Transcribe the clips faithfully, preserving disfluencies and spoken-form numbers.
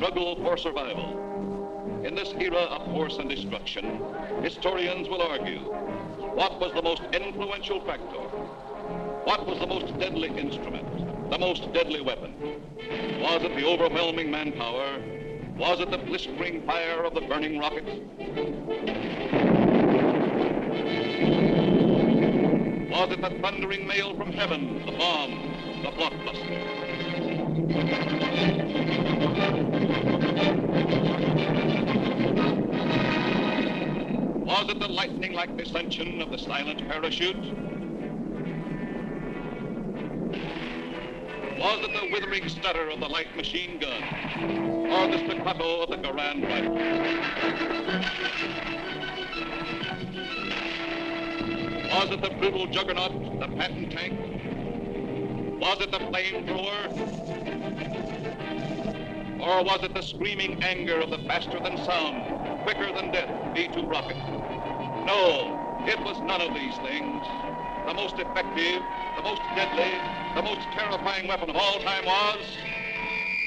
struggle for survival. In this era of force and destruction, historians will argue, what was the most influential factor? What was the most deadly instrument? The most deadly weapon? Was it the overwhelming manpower? Was it the blistering fire of the burning rockets? Was it the thundering mail from heaven, the bomb, the blockbuster? Was it the lightning-like descension of the silent parachute? Was it the withering stutter of the light machine gun, or the staccato of the Garand rifle? Was it the brutal juggernaut, the Patton tank? Was it the flamethrower? Or was it the screaming anger of the faster-than-sound, quicker-than-death V two rocket? No, it was none of these things. The most effective, the most deadly, the most terrifying weapon of all time was...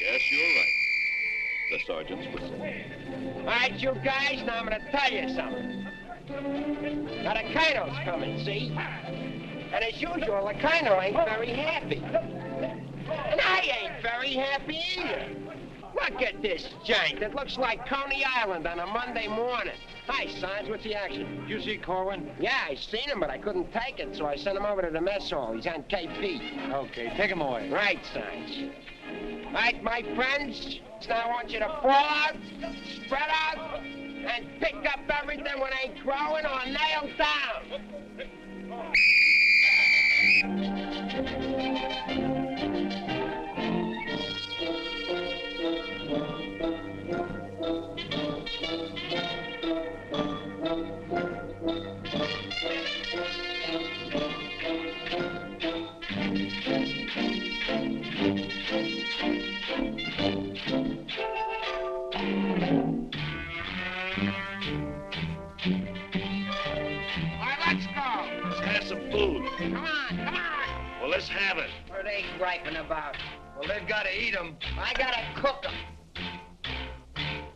Yes, you're right. The sergeant's whistle. All right, you guys, now I'm going to tell you something. Now the Kino's coming, see? And as usual, the Kino ain't very happy. And I ain't very happy either. Look at this jank. It looks like Coney Island on a Monday morning. Hi, Sons, what's the action? Did you see Corwin? Yeah, I seen him, but I couldn't take it, so I sent him over to the mess hall. He's on K P. Okay, take him away. Right, Sons. All right, my friends, now I want you to fall out, spread out, and pick up everything when I throw it or nail down. Food. Come on, come on. Well, let's have it. What are they griping about? Well, they've got to eat them. I got to cook them.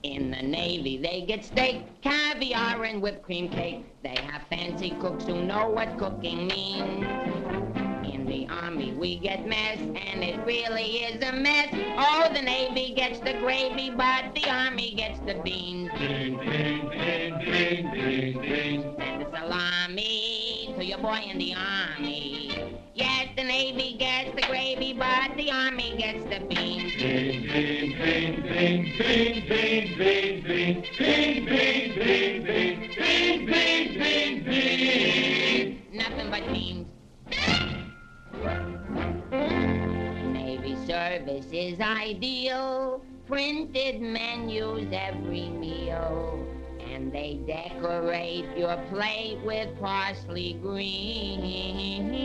In the Navy, they get steak, caviar, and whipped cream cake. They have fancy cooks who know what cooking means. In the Army, we get mess, and it really is a mess. Oh, the Navy gets the gravy, but the Army gets the beans. Beans, beans, beans, beans, beans, beans. And the salami. To your boy in the Army. Yes, the Navy gets the gravy, but the Army gets the beans. Beans, beans, beans, beans, beans, beans, beans, beans, beans, beans, beans, beans, beans, beans, beans, beans. Nothing but beans. Navy service is ideal. Printed menus every meal. And they decorate your plate with parsley green.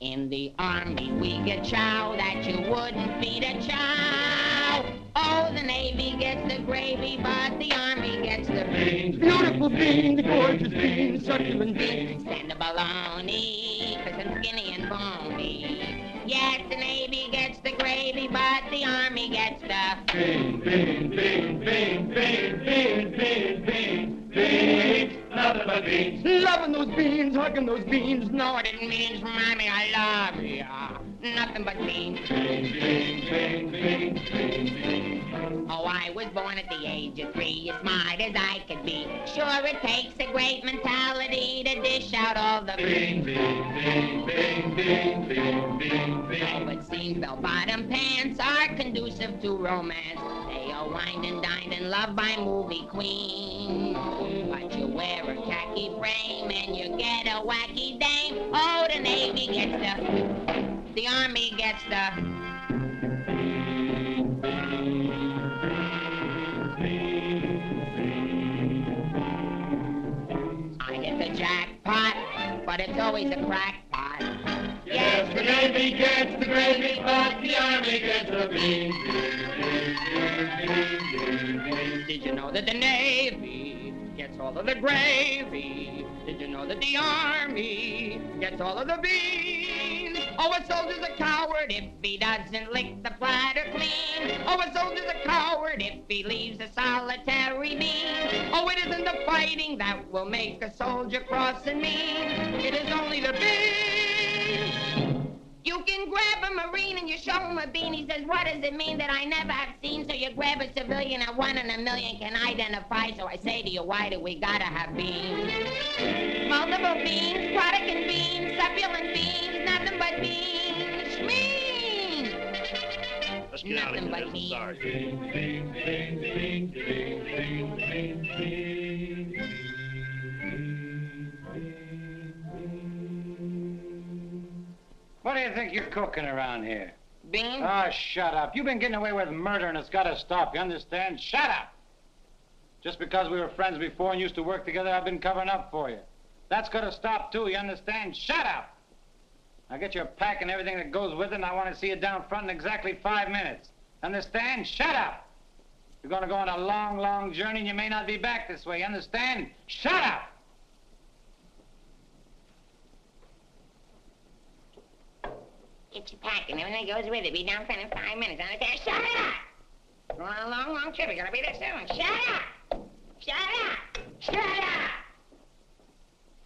In the Army, we get chow that you wouldn't feed a chow. Oh, the Navy gets the gravy, but the Army gets the beans. Beautiful bean, the gorgeous bean, the succulent bean. And the baloney, cause I'm skinny and bony. Yes, the Navy gets the gravy, but the Army gets the beans, beans, beans, beans, beans, beans, beans, beans, beans, nothing but beans. Loving those beans, hugging those beans, know what it means, Mommy, I love you. Nothing but beans. Beans, beans, beans, beans, beans, beans. Oh, I was born at the age of three, as smart as I could be. Sure, it takes a great mentality to dish out all the beans. Beans, beans, beans, beans, beans, beans. Oh, but seems bell-bottom pants are conducive to romance. They are wined and dined and loved by movie queens. But you wear a khaki frame and you get a wacky dame. Oh, the Navy gets the... The Army gets the... I hit the jackpot, but it's always a crackpot. Yes, the Navy gets the gravy, but the Army gets the beans. Did you know that the Navy gets all of the gravy? Did you know that the Army gets all of the beans? Oh, a soldier's a coward if he doesn't lick the platter clean. Oh, a soldier's a coward if he leaves a solitary bean. Oh, it isn't the fighting that will make a soldier cross and mean. It is only the bean. You can grab a Marine and you show him a bean. He says, what does it mean that I never have seen? So you grab a civilian and one in a million can identify. So I say to you, why do we gotta have beans? Multiple beans, product and beans, succulent beans, nothing but beans. Schmeans! Let's get out of here, little Sarge. Beans, beans, beans, beans, beans, beans, beans, beans. What do you think you're cooking around here? Beans? Oh, shut up. You've been getting away with murder and it's got to stop, you understand? Shut up! Just because we were friends before and used to work together, I've been covering up for you. That's got to stop, too, you understand? Shut up! Now get your pack and everything that goes with it, and I want to see you down front in exactly five minutes. Understand? Shut up! You're going to go on a long, long journey, and you may not be back this way, you understand? Shut up! Get your pack and everything goes with it. Be down front in five minutes. Understand? Shut up! We're on a long, long trip. We're gonna be there soon. Shut up! Shut up! Shut up!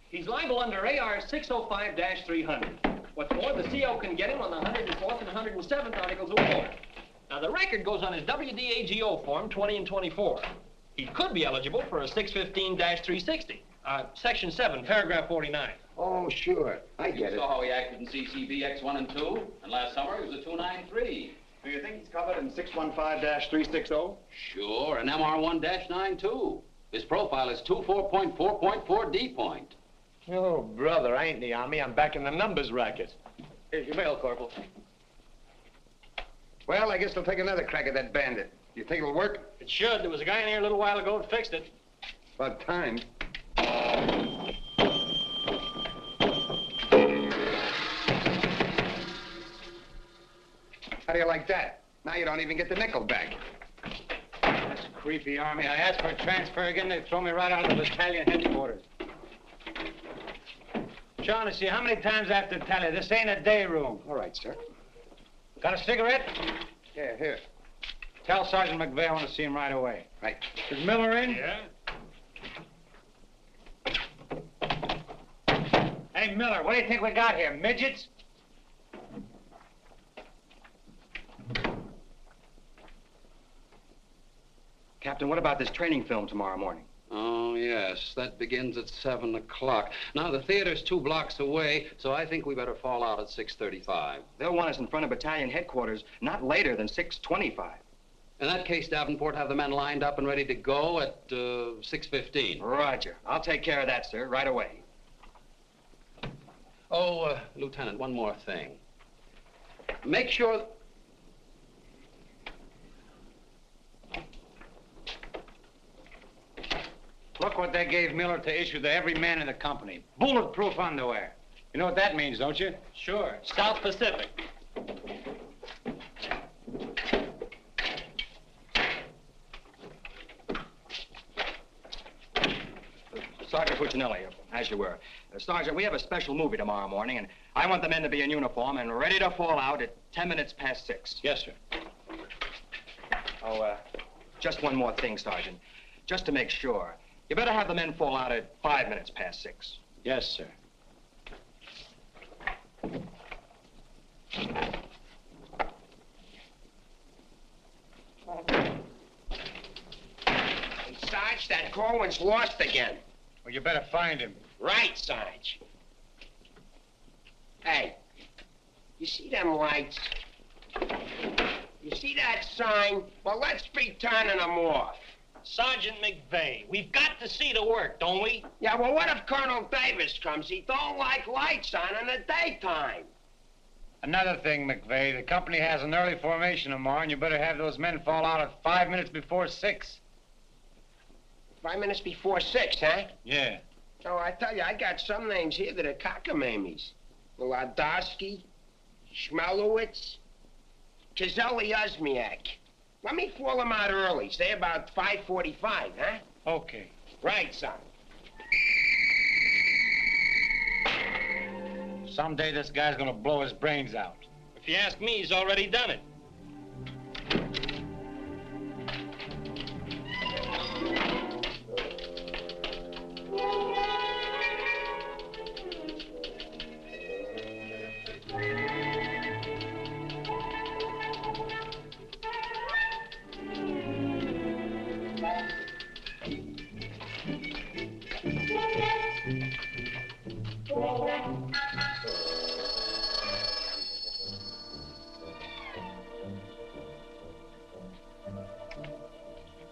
He's liable under A R six oh five dash three hundred. What's more, the C O can get him on the one hundred fourth and one hundred seventh Articles of War. Now, the record goes on his W D A G O form twenty and twenty-four. He could be eligible for a six fifteen dash three sixty. Uh, Section seven, paragraph forty-nine. Oh, sure. I get it. You saw how he acted in C C B X one and two, and last summer he was a two ninety-three. Do you think he's covered in six one five dash three sixty? Sure, and M R one dash ninety-two. His profile is two four point four point four D point. Oh, brother, I ain't in the Army. I'm back in the numbers racket. Here's your mail, Corporal. Well, I guess they'll take another crack at that bandit. You think it'll work? It should. There was a guy in here a little while ago and fixed it. About time. How do you like that? Now you don't even get the nickel back. That's a creepy Army. I asked for a transfer again, they throw me right out of the battalion headquarters. Shaughnessy, how many times I have to tell you? This ain't a day room. All right, sir. Got a cigarette? Yeah, here. Tell Sergeant McVay I want to see him right away. Right. Is Miller in? Yeah. Hey, Miller, what do you think we got here, midgets? Captain, what about this training film tomorrow morning? Oh, yes, that begins at seven o'clock. Now, the theater's two blocks away, so I think we better fall out at six thirty-five. They'll want us in front of battalion headquarters not later than six twenty-five. In that case, Davenport, have the men lined up and ready to go at uh, six fifteen. Roger. I'll take care of that, sir, right away. Oh, uh, Lieutenant, one more thing. Make sure... Look what they gave Miller to issue to every man in the company. Bulletproof underwear. You know what that means, don't you? Sure. South Pacific. Sergeant Puccinelli, as you were. Uh, Sergeant, we have a special movie tomorrow morning, and I want the men to be in uniform and ready to fall out at ten minutes past six. Yes, sir. Oh, uh, just one more thing, Sergeant. Just to make sure, you better have the men fall out at five minutes past six. Yes, sir. And Sarge, that Corwin's lost again. Well, you better find him. Right, Sarge. Hey, you see them lights? You see that sign? Well, let's be turning them off. Sergeant McVay, we've got to see the work, don't we? Yeah, well, what if Colonel Davis comes? He don't like lights on in the daytime. Another thing, McVay, the company has an early formation tomorrow, and you better have those men fall out at five minutes before six. Five minutes before six, huh? Yeah. Oh, I tell you, I got some names here that are cockamamies. Lodoski, Schmelowitz, Kazelli, Osmiak. Let me call them out early, say about five forty-five, huh? Okay. Right, son. Someday this guy's gonna blow his brains out. If you ask me, he's already done it.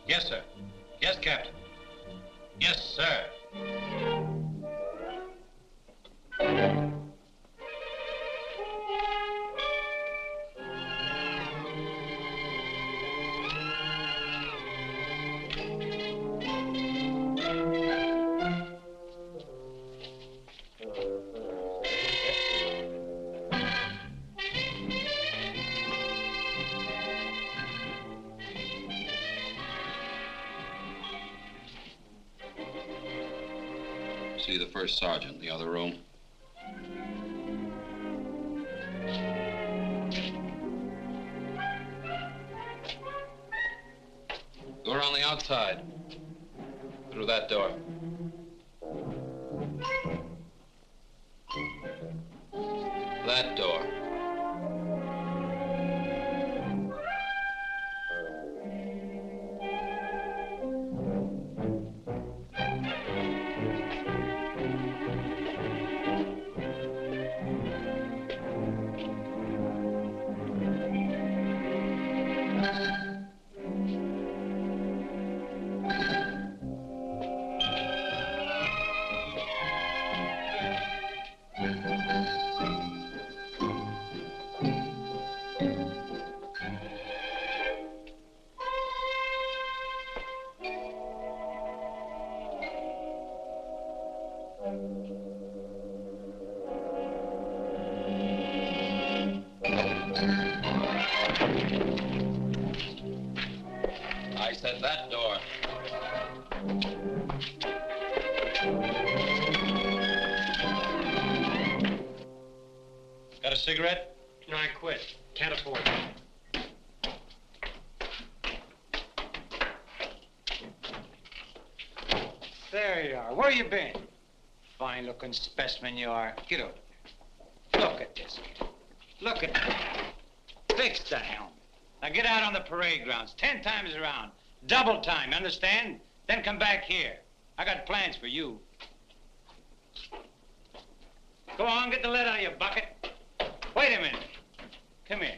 Yes, sir. Yes, Captain. Yes, sir. First sergeant in the other room. Go around the outside, through that door. That door. Cigarette? No, I quit. Can't afford it. There you are. Where you been? Fine looking specimen you are. Get over there. Look at this. Look at this. Fix the helmet. Now get out on the parade grounds. Ten times around. Double time, understand? Then come back here. I got plans for you. Go on, get the lead out of your bucket. Wait a minute. Come here.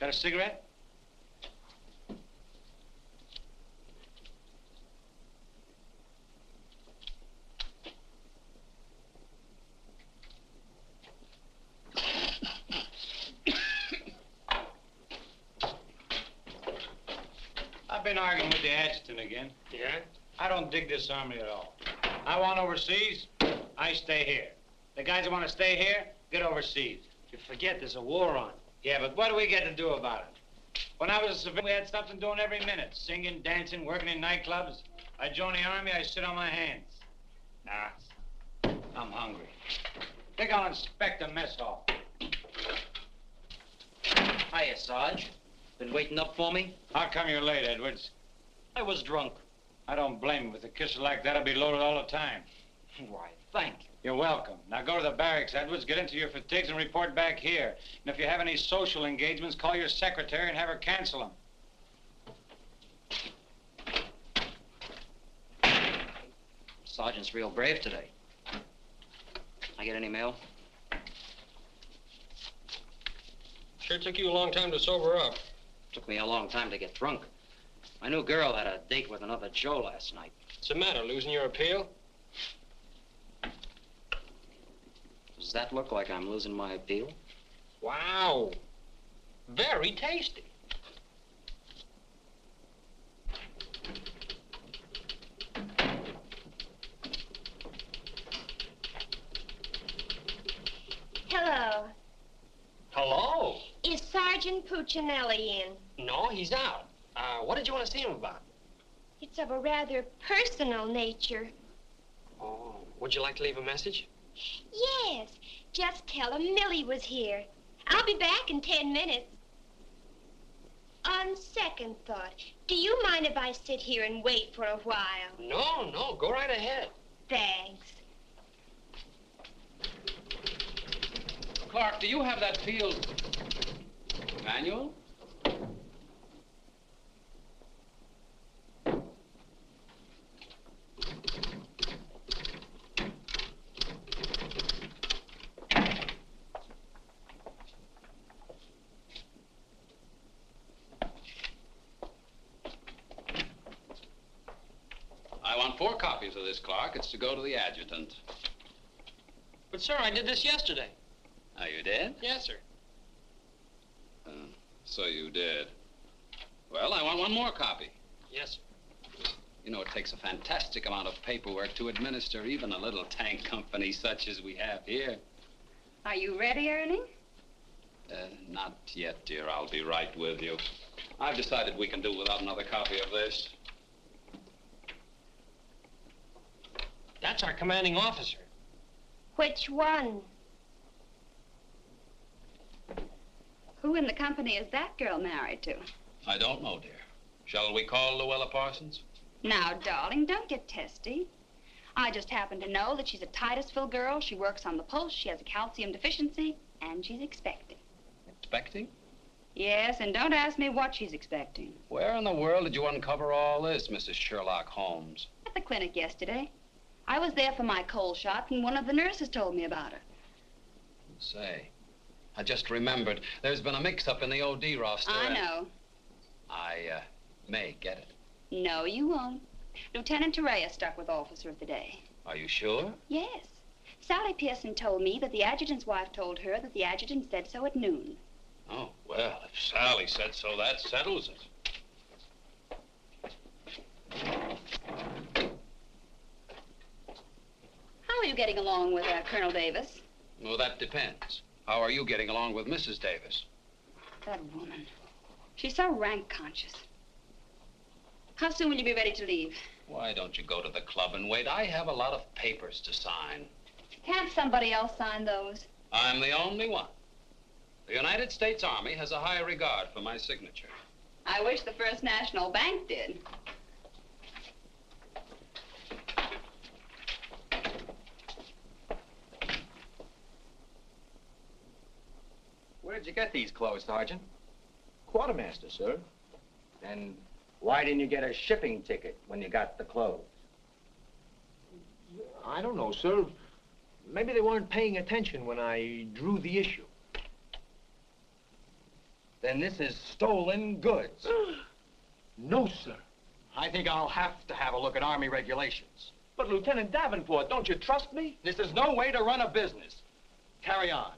Got a cigarette? I've been arguing with the adjutant again. Yeah? I don't dig this army at all. I want overseas, I stay here. The guys who want to stay here, get overseas. You forget there's a war on. Yeah, but what do we get to do about it? When I was a civilian, we had something doing every minute. Singing, dancing, working in nightclubs. I join the army, I sit on my hands. Nah, I'm hungry. Think I'll inspect the mess hall. Hiya, Sarge. Been waiting up for me? How come you're late, Edwards? I was drunk. I don't blame you. With a kisser like that, I'll be loaded all the time. Why, thank you. You're welcome. Now go to the barracks, Edwards, get into your fatigues and report back here. And if you have any social engagements, call your secretary and have her cancel them. Sergeant's real brave today. I get any mail? Sure took you a long time to sober up. Took me a long time to get drunk. My new girl had a date with another Joe last night. What's the matter, losing your appeal? Does that look like I'm losing my appeal? Wow. Very tasty. Hello. Hello? Is Sergeant Puccinelli in? No, he's out. Uh, what did you want to see him about? It's of a rather personal nature. Oh, would you like to leave a message? Yes, just tell him Millie was here. I'll be back in ten minutes. On second thought, do you mind if I sit here and wait for a while? No, no, go right ahead. Thanks. Clark, do you have that field manual? Four copies of this, Clark. It's to go to the adjutant. But, sir, I did this yesterday. Oh, you did? Yes, sir. Uh, so you did. Well, I want one more copy. Yes, sir. You know, it takes a fantastic amount of paperwork to administer even a little tank company such as we have here. Are you ready, Ernie? Uh, not yet, dear. I'll be right with you. I've decided we can do without another copy of this. That's our commanding officer. Which one? Who in the company is that girl married to? I don't know, dear. Shall we call Luella Parsons? Now, darling, don't get testy. I just happen to know that she's a Titusville girl. She works on the post. She has a calcium deficiency, and she's expecting. Expecting? Yes, and don't ask me what she's expecting. Where in the world did you uncover all this, Missus Sherlock Holmes? At the clinic yesterday. I was there for my cold shot, and one of the nurses told me about it. Say, I just remembered. There's been a mix-up in the O D roster. I know. I uh, may get it. No, you won't. Lieutenant Torreya stuck with officer of the day. Are you sure? Yes. Sally Pearson told me that the adjutant's wife told her that the adjutant said so at noon. Oh, well, if Sally said so, that settles it. How are you getting along with uh, Colonel Davis? Well, that depends. How are you getting along with Missus Davis? That woman. She's so rank conscious. How soon will you be ready to leave? Why don't you go to the club and wait? I have a lot of papers to sign. Can't somebody else sign those? I'm the only one. The United States Army has a high regard for my signature. I wish the First National Bank did. Where'd you get these clothes, Sergeant? Quartermaster, sir. And why didn't you get a shipping ticket when you got the clothes? I don't know, sir. Maybe they weren't paying attention when I drew the issue. Then this is stolen goods. No, sir. I think I'll have to have a look at Army regulations. But, Lieutenant Davenport, don't you trust me? This is no way to run a business. Carry on.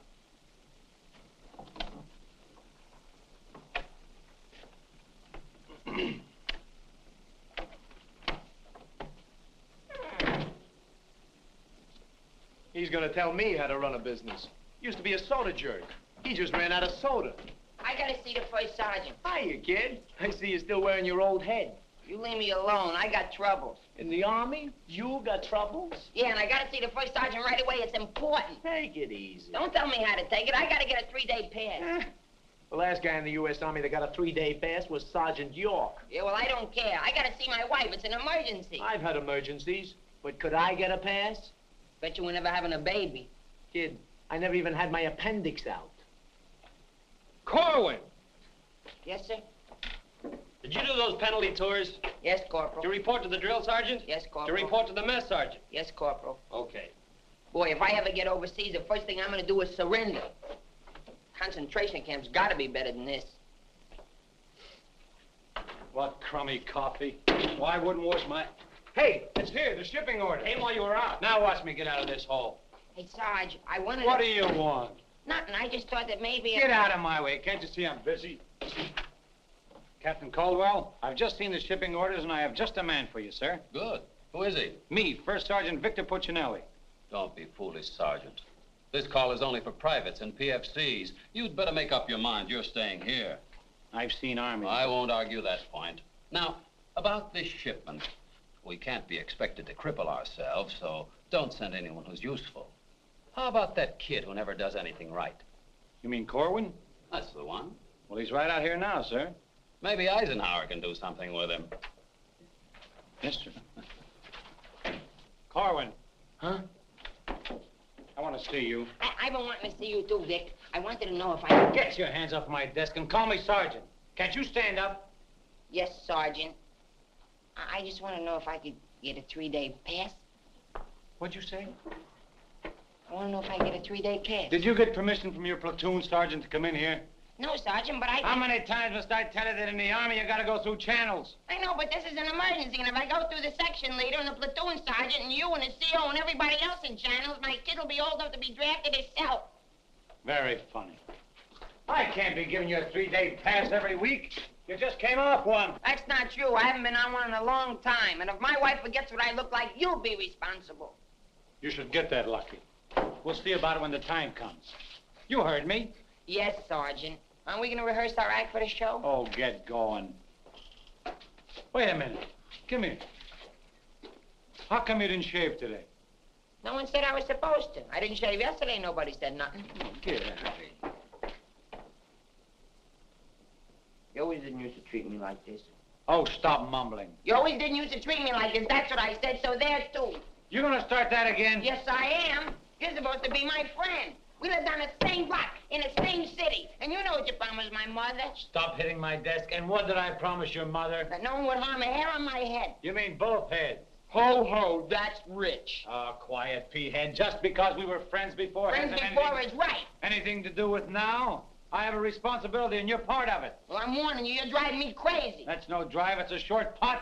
He's gonna tell me how to run a business. Used to be a soda jerk. He just ran out of soda. I gotta see the first sergeant. Hiya, kid. I see you're still wearing your old head. You leave me alone. I got troubles. In the Army? You got troubles? Yeah, and I gotta see the first sergeant right away. It's important. Take it easy. Don't tell me how to take it. I gotta get a three-day pass. Eh. The last guy in the U S Army that got a three-day pass was Sergeant York. Yeah, well, I don't care. I gotta see my wife. It's an emergency. I've had emergencies, but could I get a pass? Bet you were never having a baby. Kid, I never even had my appendix out. Corwin! Yes, sir? Did you do those penalty tours? Yes, Corporal. To report to the drill sergeant? Yes, Corporal. To report to the mess sergeant? Yes, Corporal. Okay. Boy, if I ever get overseas, the first thing I'm gonna do is surrender. Concentration camp's got to be better than this. What crummy coffee. Well, I wouldn't wash my... Hey, it's here, the shipping order. Came while you were out. Now watch me get out of this hole. Hey, Sarge, I wanted... What to... do you want? Nothing. I just thought that maybe... Get out of my way. Can't you see I'm busy? Captain Caldwell, I've just seen the shipping orders, and I have just a man for you, sir. Good. Who is he? Me, First Sergeant Victor Puccinelli. Don't be foolish, Sergeant. This call is only for privates and P F Cs. You'd better make up your mind. You're staying here. I've seen Army. I won't argue that point. Now, about this shipment. We can't be expected to cripple ourselves, so don't send anyone who's useful. How about that kid who never does anything right? You mean Corwin? That's the one. Well, he's right out here now, sir. Maybe Eisenhower can do something with him. Mister. Corwin. Huh? I want to see you. I, I've been wanting to see you too, Vic. I wanted to know if I... Get your hands off my desk and call me Sergeant. Can't you stand up? Yes, Sergeant. I, I just want to know if I could get a three-day pass. What'd you say? I want to know if I get a three-day pass. Did you get permission from your platoon, Sergeant, to come in here? No, Sergeant, but I... How many times must I tell you that in the Army you gotta go through channels? I know, but this is an emergency, and if I go through the section leader and the platoon sergeant and you and the C O and everybody else in channels, my kid will be old enough to be drafted himself. Very funny. I can't be giving you a three-day pass every week. You just came off one. That's not true. I haven't been on one in a long time, and if my wife forgets what I look like, you'll be responsible. You should get that, Lucky. We'll see about it when the time comes. You heard me. Yes, Sergeant. Aren't we going to rehearse our act for the show? Oh, get going. Wait a minute. Come here. How come you didn't shave today? No one said I was supposed to. I didn't shave yesterday. Nobody said nothing. Oh, get out of here. You always didn't used to treat me like this. Oh, stop mumbling. You always didn't used to treat me like this. That's what I said, so there, too. You're going to start that again? Yes, I am. You're supposed to be my friend. We lived on the same block, in the same city. And you know what you promised my mother. Stop hitting my desk. And what did I promise your mother? That no one would harm a hair on my head. You mean both heads? Ho, ho, that's rich. Oh, quiet, P-head. Just because we were friends before... Friends before is right. Anything to do with now? I have a responsibility, and you're part of it. Well, I'm warning you. You're driving me crazy. That's no drive. It's a short putt.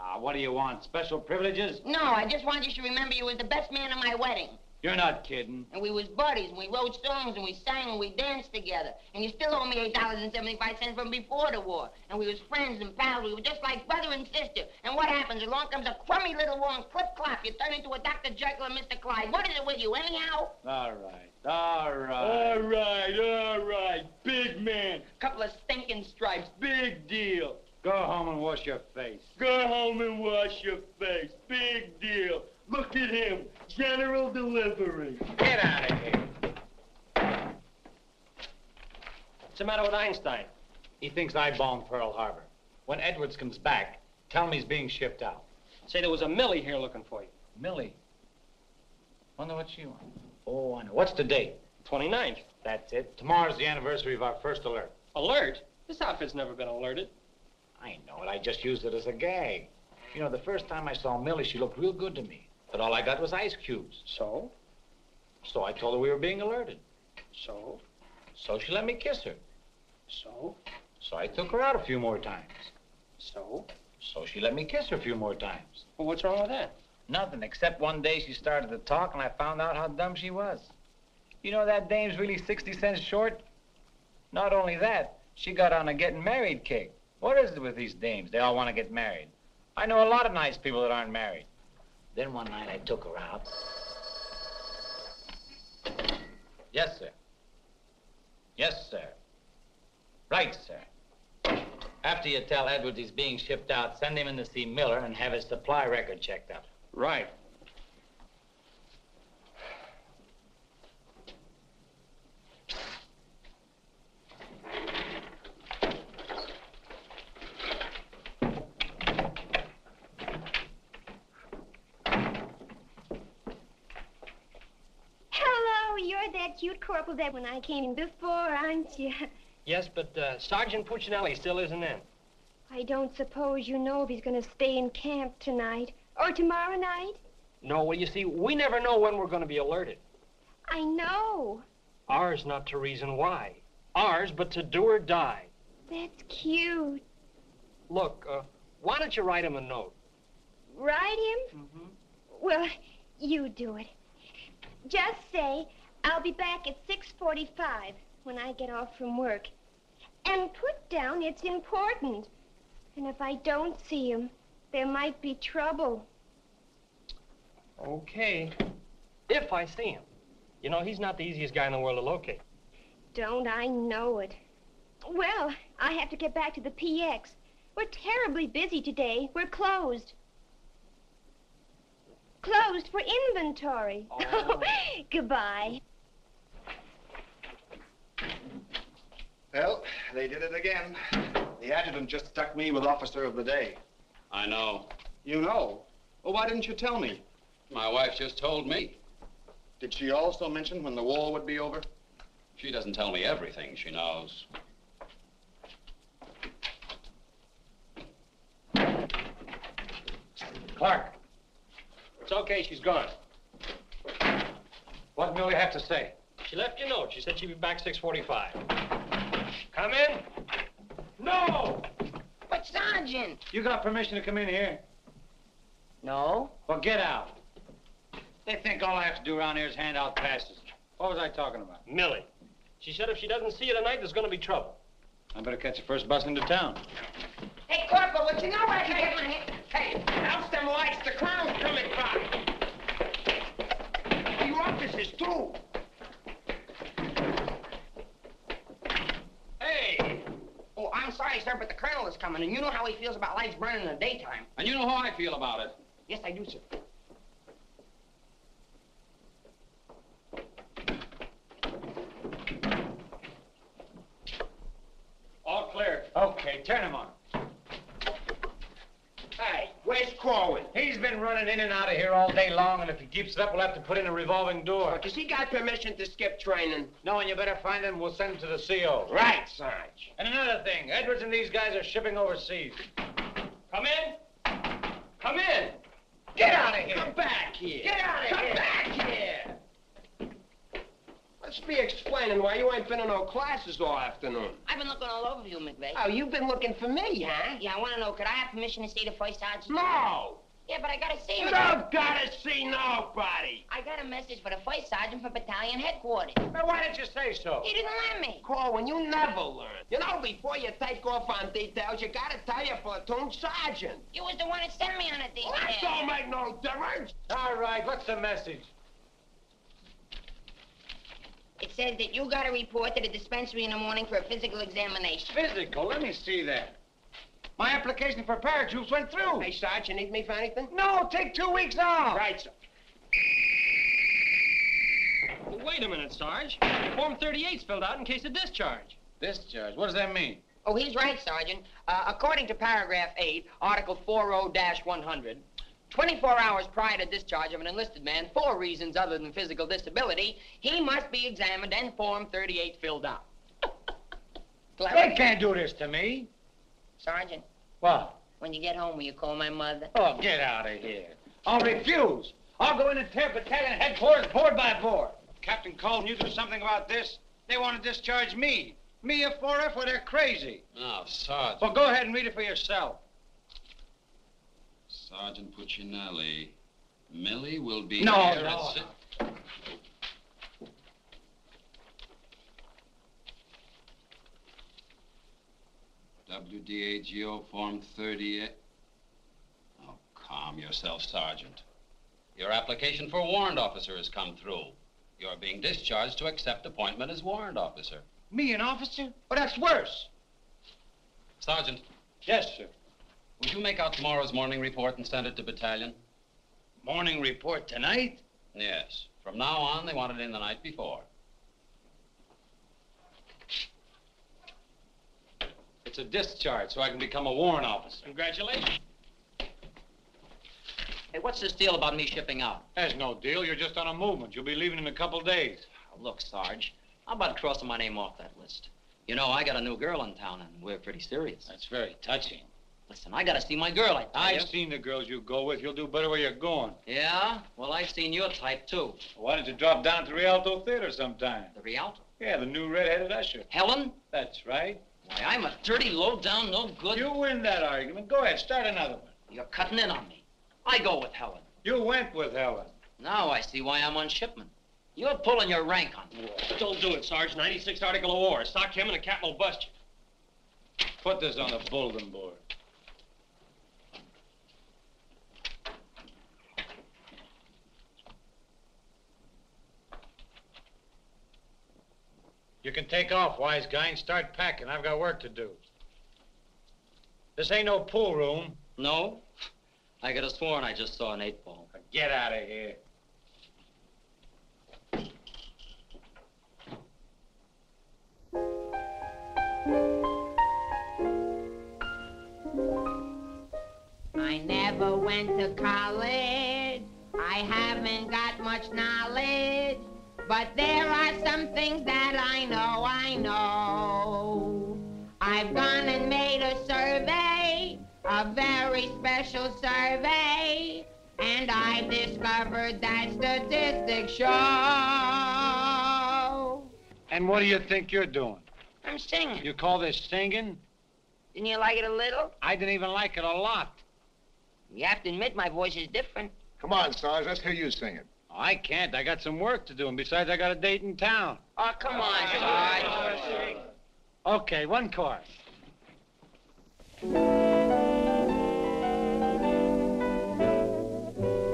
Ah, what do you want? Special privileges? No, I just want you to remember you was the best man at my wedding. You're not kidding. And we was buddies, and we wrote songs, and we sang, and we danced together. And you still owe me eight dollars and seventy-five cents from before the war. And we was friends and pals. We were just like brother and sister. And what happens? Along comes a crummy little worm, clip-clop. You turn into a Doctor Jekyll and Mister Clyde. What is it with you, anyhow? All right, all right. All right, all right. Big man. Couple of stinking stripes. Big deal. Go home and wash your face. Go home and wash your face. Big deal. Look at him, general delivery. Get out of here. What's the matter with Einstein? He thinks I bombed Pearl Harbor. When Edwards comes back, tell him he's being shipped out. Say there was a Millie here looking for you. Millie? Wonder what she wants. Oh, I know. What's the date? twenty-ninth. That's it. Tomorrow's the anniversary of our first alert. Alert? This outfit's never been alerted. I know it. I just used it as a gag. You know, the first time I saw Millie, she looked real good to me. But all I got was ice cubes. So? So I told her we were being alerted. So? So she let me kiss her. So? So I took her out a few more times. So? So she let me kiss her a few more times. Well, what's wrong with that? Nothing, except one day she started to talk and I found out how dumb she was. You know, that dame's really sixty cents short. Not only that, she got on a getting married kick. What is it with these dames? They all want to get married. I know a lot of nice people that aren't married. Then one night I took her out. Yes, sir. Yes, sir. Right, sir. After you tell Edwards he's being shipped out, send him in to see Miller and have his supply record checked up. Right. You'd Corporal Deb when I came in before, aren't you? Yes, but uh, Sergeant Puccinelli still isn't in. I don't suppose you know if he's going to stay in camp tonight or tomorrow night? No, well, you see, we never know when we're going to be alerted. I know. Ours not to reason why. Ours, but to do or die. That's cute. Look, uh, why don't you write him a note? Write him? Mm-hmm. Well, you do it. Just say... I'll be back at six forty-five when I get off from work. And put down it's important. And if I don't see him, there might be trouble. Okay. If I see him. You know, he's not the easiest guy in the world to locate. Don't I know it. Well, I have to get back to the P X. We're terribly busy today. We're closed. Closed for inventory. Oh. Goodbye. Well, they did it again. The adjutant just stuck me with officer of the day. I know. You know? Well, why didn't you tell me? My wife just told me. Did she also mention when the war would be over? She doesn't tell me everything she knows. Clark. It's okay, she's gone. What did Millie have to say? She left you a note. She said she'd be back six forty-five. Come in. No! But, Sergeant! You got permission to come in here? No. Well, get out. They think all I have to do around here is hand out passes. What was I talking about? Millie. She said if she doesn't see you tonight, there's gonna be trouble. I better catch the first bus into town. Hey, Corporal, would you know where I can get my hand? Hey, house them lights. The colonel's coming by. Your office is through. Hey! Oh, I'm sorry, sir, but the colonel is coming, and you know how he feels about lights burning in the daytime. And you know how I feel about it. Yes, I do, sir. All clear. Okay, turn him on. Hey, where's Corwin? He's been running in and out of here all day long, and if he keeps it up, we'll have to put in a revolving door. But does he got permission to skip training? No, and you better find him. We'll send him to the C O. Right, Sarge. And another thing, Edwards and these guys are shipping overseas. Come in. Come in. Get out of here. Come back here. Get out of here. Come back here. Let's be explaining why you ain't been in no classes all afternoon. I've been looking all over you, McVay. Oh, you've been looking for me, huh? Yeah, I want to know, could I have permission to see the first sergeant? No! Yeah, but I got to see him. You don't got to see nobody. I got a message for the first sergeant from battalion headquarters. Well, why didn't you say so? He didn't let me. Corwin, you never learn. You know, before you take off on details, you got to tell your platoon sergeant. You was the one that sent me on a detail. Well, that don't make no difference. All right, what's the message? It says that you got to report to the dispensary in the morning for a physical examination. Physical? Let me see that. My application for paratroops went through. Hey, Sarge, you need me for anything? No, take two weeks off. Right, sir. Well, wait a minute, Sarge. Form thirty-eight's filled out in case of discharge. Discharge? What does that mean? Oh, he's right, Sergeant. Uh, according to paragraph eight, article forty dash one hundred, twenty-four hours prior to discharge of an enlisted man, for reasons other than physical disability, he must be examined and form thirty-eight filled out. They can't do this to me. Sergeant. What? When you get home, will you call my mother? Oh, get out of here. I'll refuse. I'll go in and tear battalion headquarters board by board. Captain Caldwell, you do something about this. They want to discharge me. Me a four F, well, they're crazy. Oh, Sergeant. Well, go ahead and read it for yourself. Sergeant Puccinelli, Millie will be no, here no. at si W D A G O form thirty-eight. Oh, calm yourself, Sergeant. Your application for warrant officer has come through. You're being discharged to accept appointment as warrant officer. Me, an officer? Oh, that's worse. Sergeant. Yes, sir. Would you make out tomorrow's morning report and send it to battalion? Morning report tonight? Yes. From now on, they want it in the night before. It's a discharge, so I can become a warrant officer. Congratulations. Hey, what's this deal about me shipping out? There's no deal. You're just on a movement. You'll be leaving in a couple days. Look, Sarge, how about crossing my name off that list? You know, I got a new girl in town, and we're pretty serious. That's very touching. Listen, I gotta see my girl, I tell you. I've seen the girls you go with. You'll do better where you're going. Yeah? Well, I've seen your type, too. Well, why don't you drop down to the Rialto Theater sometime? The Rialto? Yeah, the new red-headed usher. Helen? That's right. Why, I'm a dirty, low-down, no-good... You win that argument. Go ahead, start another one. You're cutting in on me. I go with Helen. You went with Helen. Now I see why I'm on shipment. You're pulling your rank on me. Whoa. Don't do it, Sarge. ninety-six article of war. Sock him and the captain will bust you. Put this on the bulletin board. You can take off, wise guy, and start packing. I've got work to do. This ain't no pool room. No? I could have sworn I just saw an eight ball. Get out of here. I never went to college. I haven't got much knowledge. But there are some things that I know, I know. I've gone and made a survey, a very special survey, and I've discovered that statistics show. And what do you think you're doing? I'm singing. You call this singing? Didn't you like it a little? I didn't even like it a lot. You have to admit my voice is different. Come on, Sarge, let's hear you sing it. I can't. I got some work to do, and besides, I got a date in town. Oh, come on, Sarge. Okay, one chorus.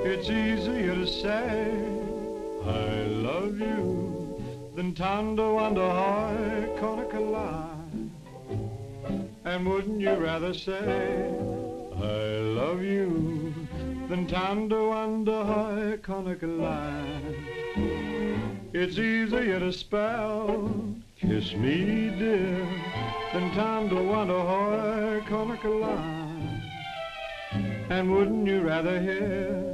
It's easier to say I love you than tanto under high cornicolai. And wouldn't you rather say I love you than tanto under high cornicolai? It's easier to spell kiss me, dear, than tanto under high cornicolai. And wouldn't you rather hear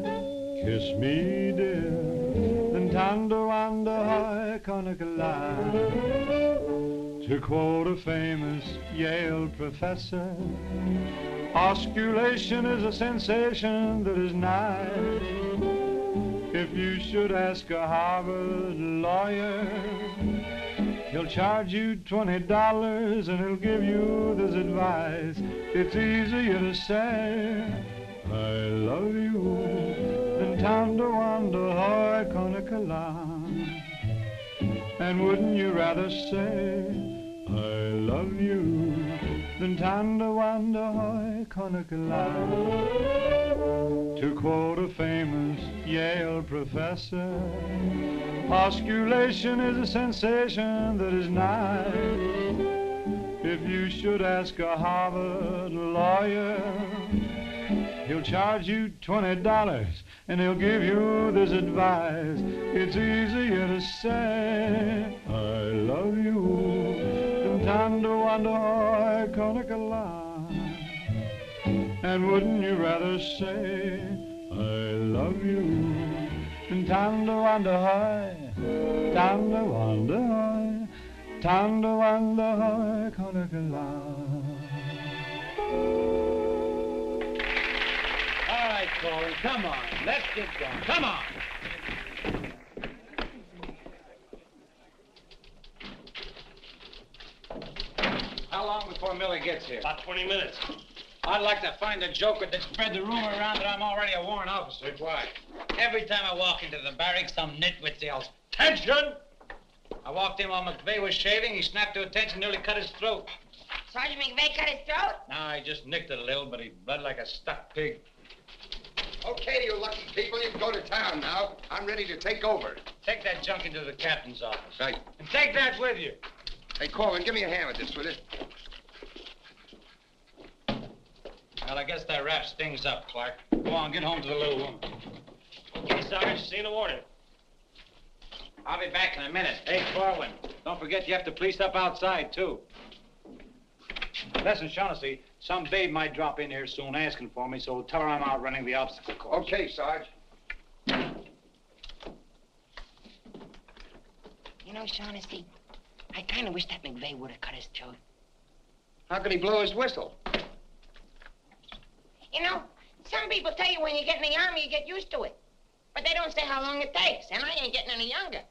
kiss me, dear, than tanto under high cornicolai? To quote a famous Yale professor, osculation is a sensation that is nice. If you should ask a Harvard lawyer, he'll charge you twenty dollars and he'll give you this advice. It's easier to say I love you than tanto under high cornicolai. And wouldn't you rather say I love you than tanto under high cornicolai? To quote a famous Yale professor, osculation is a sensation that is nice. If you should ask a Harvard lawyer, he'll charge you twenty dollars and he'll give you this advice. It's easier to say I love you than tanto under high cornicolai. And wouldn't you rather say I love you than tanto under high, tanto under high, tanto under high cornicolai? All right, Corey, come on. Let's get going. Come on. How long before Miller gets here? About twenty minutes. I'd like to find a joker that spread the rumor around that I'm already a warrant officer. Why? Every time I walk into the barracks, some nitwit yells, "Attention!" I walked in while McVay was shaving. He snapped to attention, nearly cut his throat. Sergeant McVay cut his throat? No, he just nicked it a little, but he bled like a stuck pig. Okay, you lucky people, you can go to town now. I'm ready to take over. Take that junk into the captain's office. Right. And take that with you. Hey, Corwin, give me a hand with this, will you? Well, I guess that wraps things up, Clark. Go on, get home to the little woman. Okay, Sergeant, see you in the morning. I'll be back in a minute. Hey, Corwin, don't forget you have to police up outside, too. Listen, Shaughnessy, some babe might drop in here soon asking for me, so tell her I'm out running the obstacle course. Okay, Sarge. You know, Shaughnessy, I kind of wish that McVay would have cut his throat. How could he blow his whistle? You know, some people tell you when you get in the army, you get used to it. But they don't say how long it takes, and I ain't getting any younger.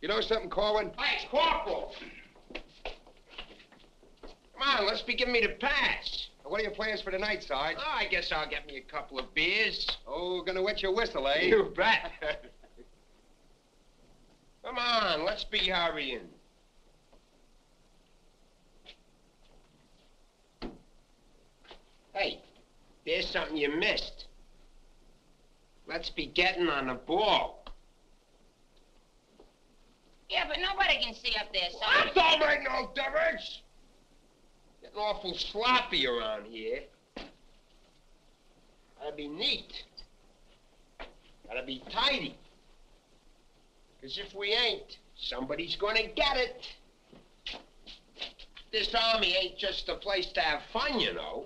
You know something, Corwin? Thanks, Corporal. Come on, let's be giving me the pass. What are your plans for tonight, Sarge? Oh, I guess I'll get me a couple of beers. Oh, gonna wet your whistle, eh? You bet. Come on, let's be hurrying. Hey, there's something you missed. Let's be getting on the ball. Yeah, but nobody can see up there, Sarge. That don't make no difference. Getting awful sloppy around here. That'd be neat. Gotta be tidy. Because if we ain't, somebody's gonna get it. This army ain't just a place to have fun, you know.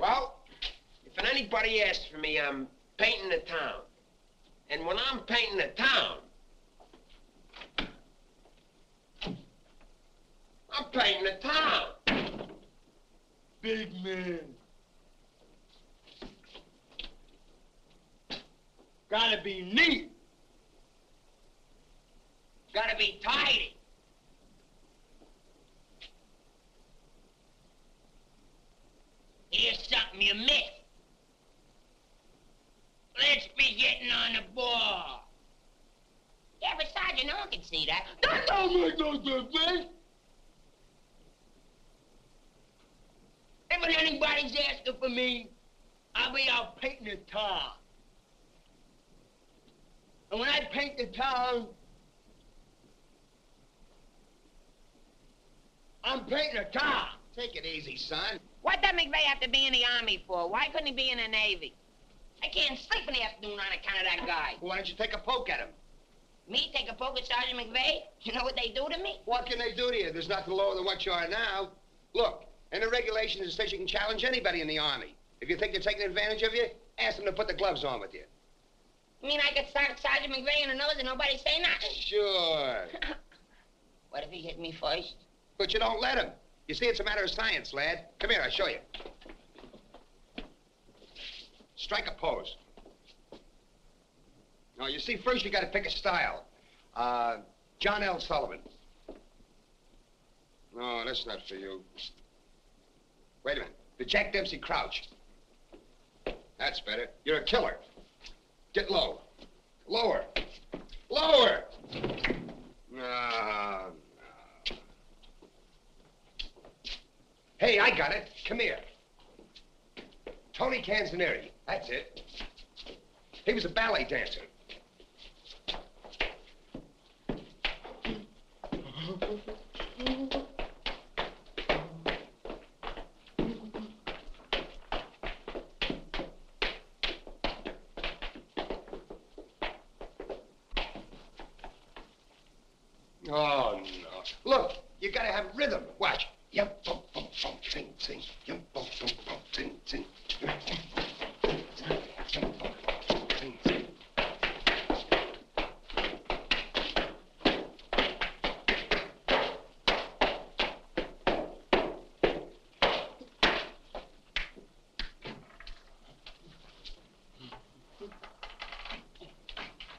Well, if anybody asks for me, I'm painting the town. And when I'm painting the town, I'm painting the town. Big man. Gotta be neat. Gotta be tidy. Here's something you missed. Let's be getting on the ball. Yeah, but Sergeant York can see that. That don't make no difference. If anybody's asking for me, I'll be out painting the town. And when I paint the town, I'm painting the town. Take it easy, son. What did McVay have to be in the Army for? Why couldn't he be in the Navy? I can't sleep in the afternoon on account of that guy. Why don't you take a poke at him? Me take a poke at Sergeant McVay? You know what they do to me? What can they do to you? There's nothing lower than what you are now. Look, in the regulations it says you can challenge anybody in the Army. If you think they're taking advantage of you, ask them to put the gloves on with you. You mean I could sock Sergeant McVay in the nose and nobody say nothing? Sure. What if he hit me first? But you don't let him. You see, it's a matter of science, lad. Come here, I'll show you. Strike a pose. Now, you see, first you got to pick a style. Uh, John L. Sullivan. No, that's not for you. Wait a minute. The Jack Dempsey Crouch. That's better. You're a killer. Get low. Lower. Lower! Uh, hey, I got it. Come here. Tony Canzonieri. That's it. He was a ballet dancer. Oh, no. Look, you gotta have rhythm. Watch. Yum, bum, bum, bum, ting, ting. Yum, bum, bum, bum, ting, ting.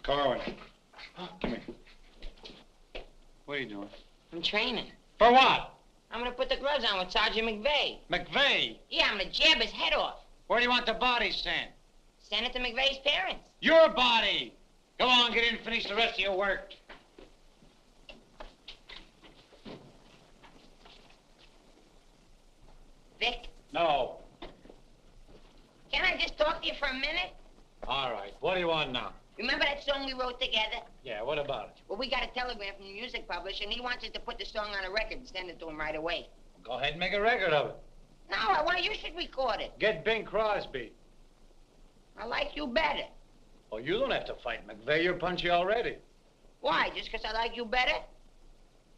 Corwin, come here. What are you doing? I'm training. For what? I'm gonna put the gloves on with Sergeant McVay. McVay? Yeah, I'm gonna jab his head off. Where do you want the body sent? Send it to McVay's parents. Your body! Go on, get in and finish the rest of your work. Vic? No. Can I just talk to you for a minute? All right, what do you want now? Remember that song we wrote together? Yeah, what about it? Well, we got a telegram from the music publisher, and he wants us to put the song on a record and send it to him right away. Well, go ahead and make a record of it. No, I want you should record it. Get Bing Crosby. I like you better. Oh, you don't have to fight McVay. You're punchy already. Why? Just because I like you better?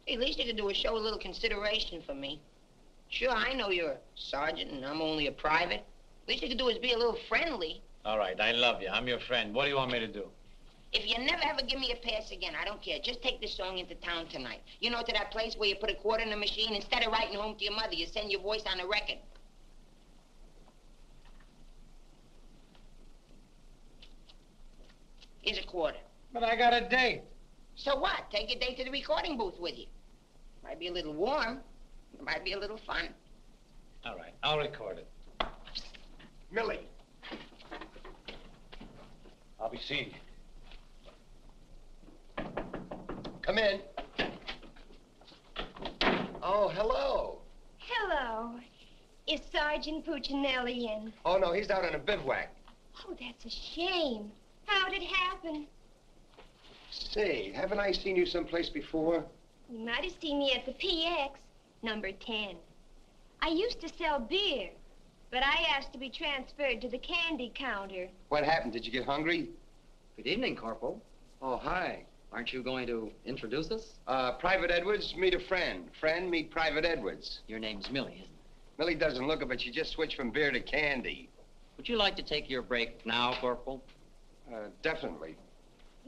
Hey, at least you could do a show a little consideration for me. Sure, I know you're a sergeant, and I'm only a private. At least you could do is be a little friendly. All right, I love you. I'm your friend. What do you want me to do? If you never ever give me a pass again, I don't care. Just take this song into town tonight. You know, to that place where you put a quarter in the machine, instead of writing home to your mother, you send your voice on a record. Here's a quarter. But I got a date. So what? Take your date to the recording booth with you. Might be a little warm. It might be a little fun. All right, I'll record it. Millie. I'll be seeing you. Come in. Oh, hello. Hello. Is Sergeant Puccinelli in? Oh, no, he's out on a bivouac. Oh, that's a shame. How'd it happen? Say, haven't I seen you someplace before? You might have seen me at the P X, number ten. I used to sell beer. But I asked to be transferred to the candy counter. What happened? Did you get hungry? Good evening, Corporal. Oh, hi. Aren't you going to introduce us? Uh, Private Edwards, meet a friend. Friend, meet Private Edwards. Your name's Millie, isn't it? Millie doesn't look it, but she just switched from beer to candy. Would you like to take your break now, Corporal? Uh, definitely.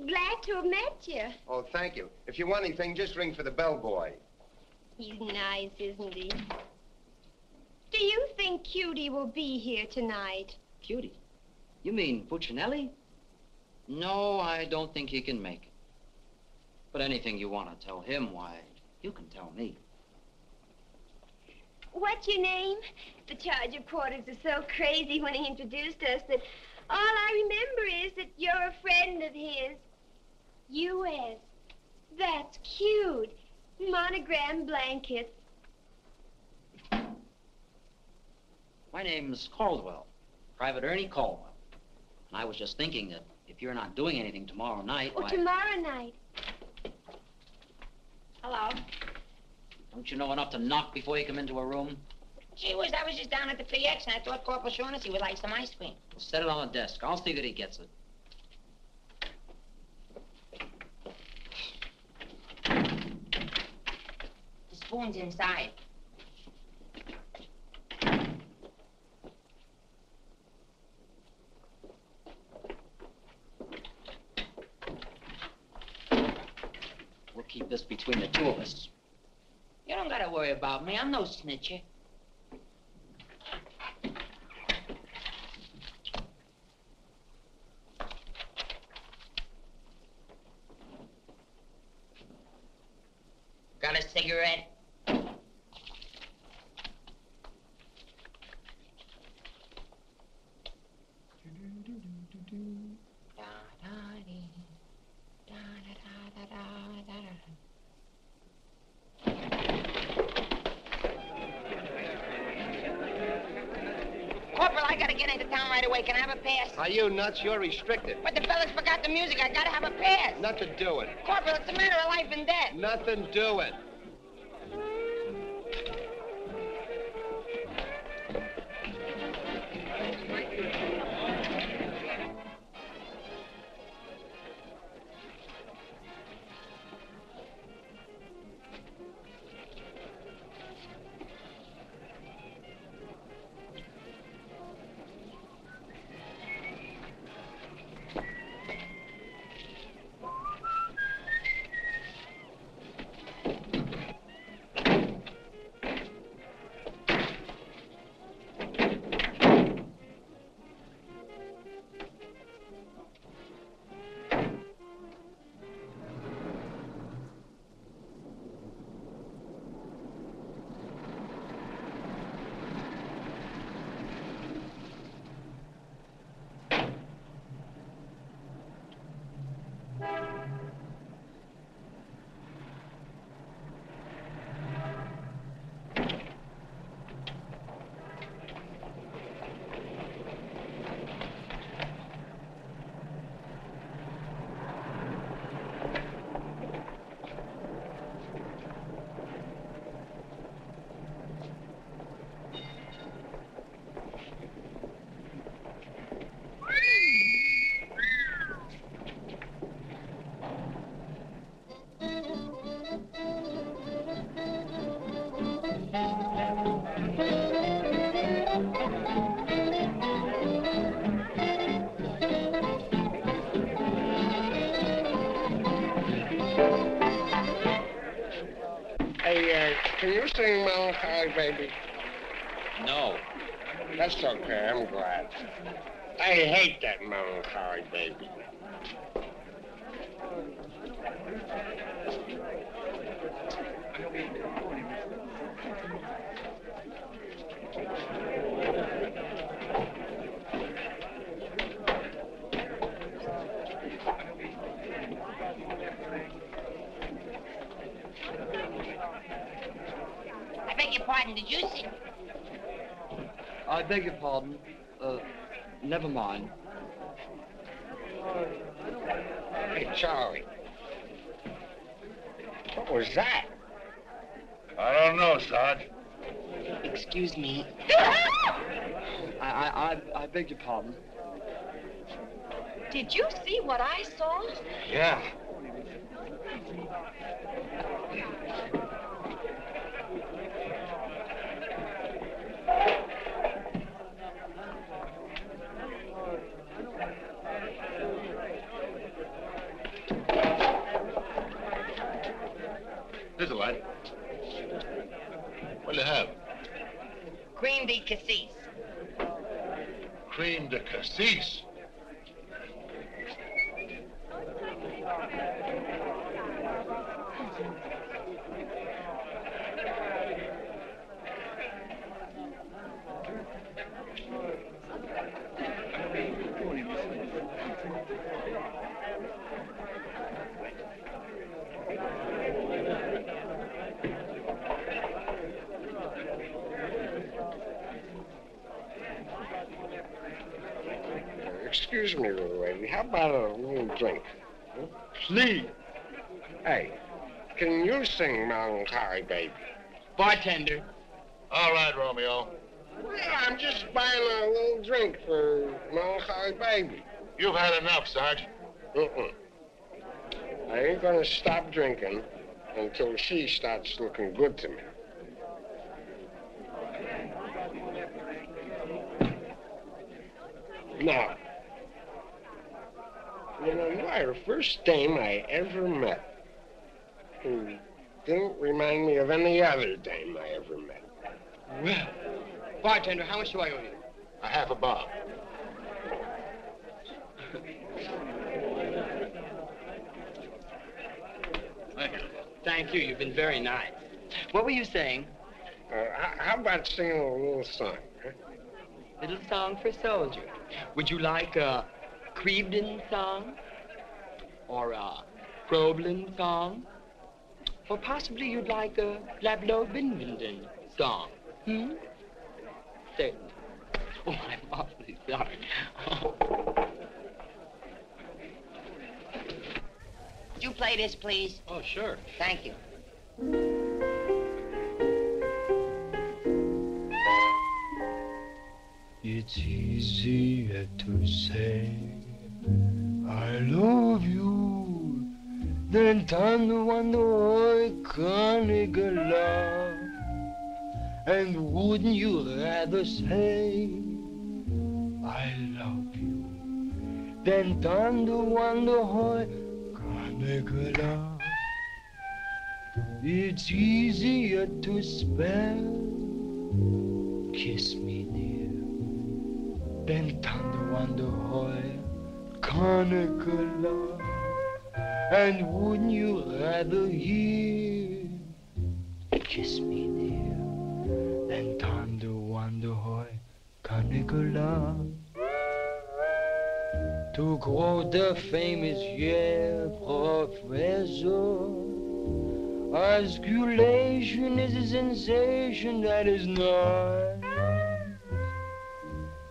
Glad to have met you. Oh, thank you. If you want anything, just ring for the bellboy. He's nice, isn't he? Do you think Cutie will be here tonight? Cutie? You mean Puccinelli? No, I don't think he can make it. But anything you want to tell him, why, you can tell me. What's your name? The charge of quarters was so crazy when he introduced us that all I remember is that you're a friend of his. U S That's cute. Monogram blankets. My name's Caldwell, Private Ernie Caldwell. And I was just thinking that if you're not doing anything tomorrow night, oh, why... tomorrow night. Hello. Don't you know enough to knock before you come into a room? Gee whiz, I was just down at the P X and I thought Corporal Shaughnessy would like some ice cream. Well, set it on the desk. I'll see that he gets it. The spoon's inside. We'll keep this between the two of us. You don't gotta worry about me. I'm no snitcher. Got a cigarette? Are you nuts? You're restricted. But the fellas forgot the music. I gotta have a pass. Nothing doing. Corporal, it's a matter of life and death. Nothing doing. Baby? No. That's okay, I'm glad. I hate that melancholy baby. Did you see? I beg your pardon. Uh, never mind. Hey, Charlie. What was that? I don't know, Sarge. Excuse me. I, I, I beg your pardon. Did you see what I saw? Yeah. Here's a light. What do you have? Cream de cassis. Cream de cassis? Excuse me, little lady. How about a little drink? Huh? Please. Hey, can you sing Melancholy Baby? Bartender. All right, Romeo. Well, I'm just buying a little drink for Melancholy Baby. You've had enough, Sarge. Mm-mm. I ain't gonna stop drinking until she starts looking good to me. Now, you know, you are the first dame I ever met who didn't remind me of any other dame I ever met. Well, bartender, how much do I owe you? A half a bob. Thank you. Thank you. You've been very nice. What were you saying? Uh, how about singing a little song? Huh? Little song for soldier. Would you like a Uh, Creebden song, or a Kroblin song, or possibly you'd like a Lablo-Binbenden song, hmm? Certainly. Oh, I'm awfully sorry. Oh. Would you play this, please? Oh, sure. Thank you. It's easier to say I love you than to wonder I can't get love. And wouldn't you rather say I love you than to wonder I can't get love? It's easier to spell kiss me dear than thunder wonder hoy conical love. And wouldn't you rather hear kiss me dear than thunder wonder hoy conical love? To quote the famous Yale professor, osculation is a sensation that is not.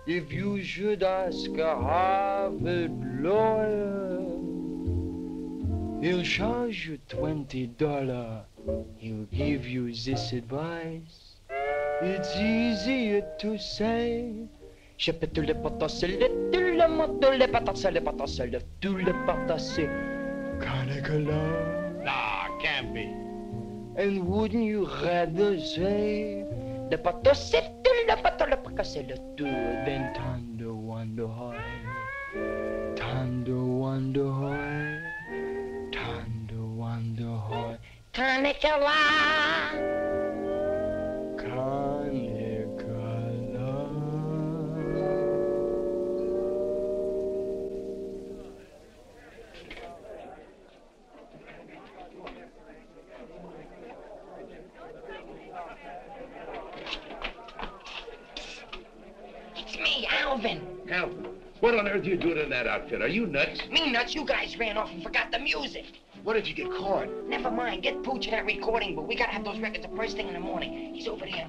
If you should ask a Harvard lawyer, he'll charge you twenty dollars. He'll give you this advice. It's easier to say. Nah, can't be. And wouldn't you rather say the potosette? Then thunder wonder hoy, thunder wonder hoy, thunder wonder hoy, Carnicala, Carnicala. Alvin, what on earth are you doing in that outfit? Are you nuts? Me nuts? You guys ran off and forgot the music. What if you get caught? Never mind. Get Pooch in that recording booth. We gotta have those records the first thing in the morning. He's over there.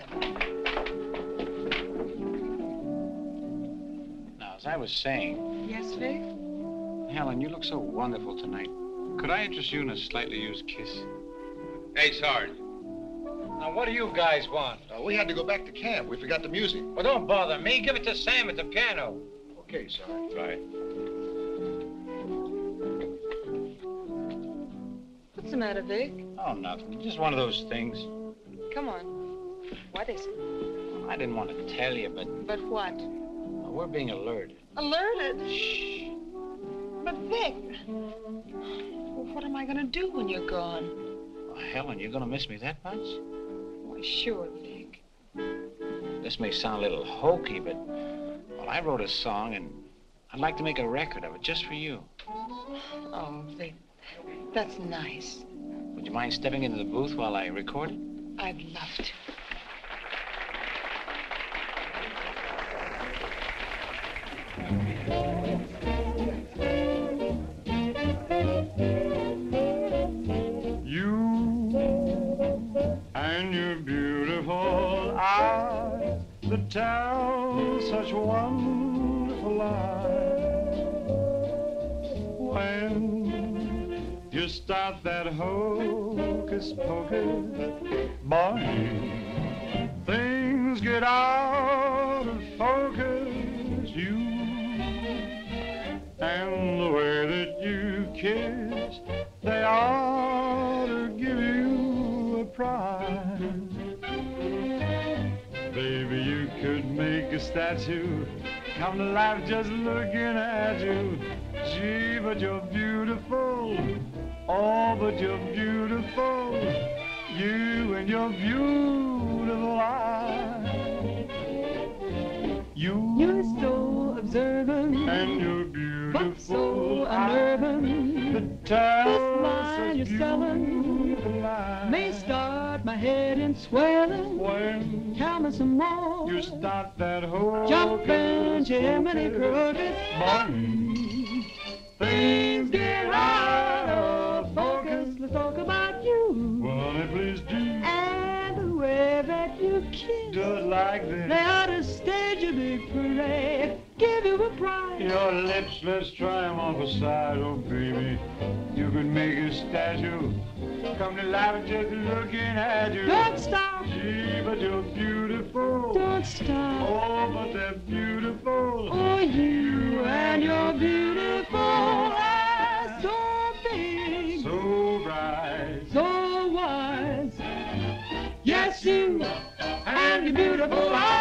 Now, as I was saying... Yes, Vic? Helen, you look so wonderful tonight. Could I interest you in a slightly used kiss? Hey, Sarge. Now, what do you guys want? Uh, we had to go back to camp. We forgot the music. Well, don't bother me. Give it to Sam at the piano. Okay, Sarge. Right. What's the matter, Vic? Oh, nothing. Just one of those things. Come on. What is it? I didn't want to tell you, but... But what? Well, we're being alerted. Alerted? Shh. But, Vic, well, what am I going to do when you're gone? Well, Helen, you're going to miss me that much? Why, sure, Vic. This may sound a little hokey, but, well, I wrote a song, and I'd like to make a record of it just for you. Oh, Vic, that's nice. Would you mind stepping into the booth while I record it? I'd love to. Tell such wonderful lies. When you start that hocus pocus, boy, things get out of focus. You and the way that you kiss, they ought to give you a prize. Baby, you could make a statue come to life just looking at you. Gee, but you're beautiful. Oh, but you're beautiful. You and your beautiful eyes. You, you're so observant. And you're beautiful. But so unnerving. The time is beautiful life. May start my head in swelling. When tell me some more. You start that whole jumping Jiminy Crooked. Morning. Things get out of focus. Let's talk about you. Well, they please do. And the way that you kiss. Just like this. They ought to stage a big parade. Give you a prize. Your lips, let's try them off a side. Oh, baby, you could make a statue come to life just looking at you. Don't stop. Gee, but you're beautiful. Don't stop. Oh, but they're beautiful. Oh, you and your beautiful eyes. So big. So bright. So wise. Yes, you and your beautiful eyes.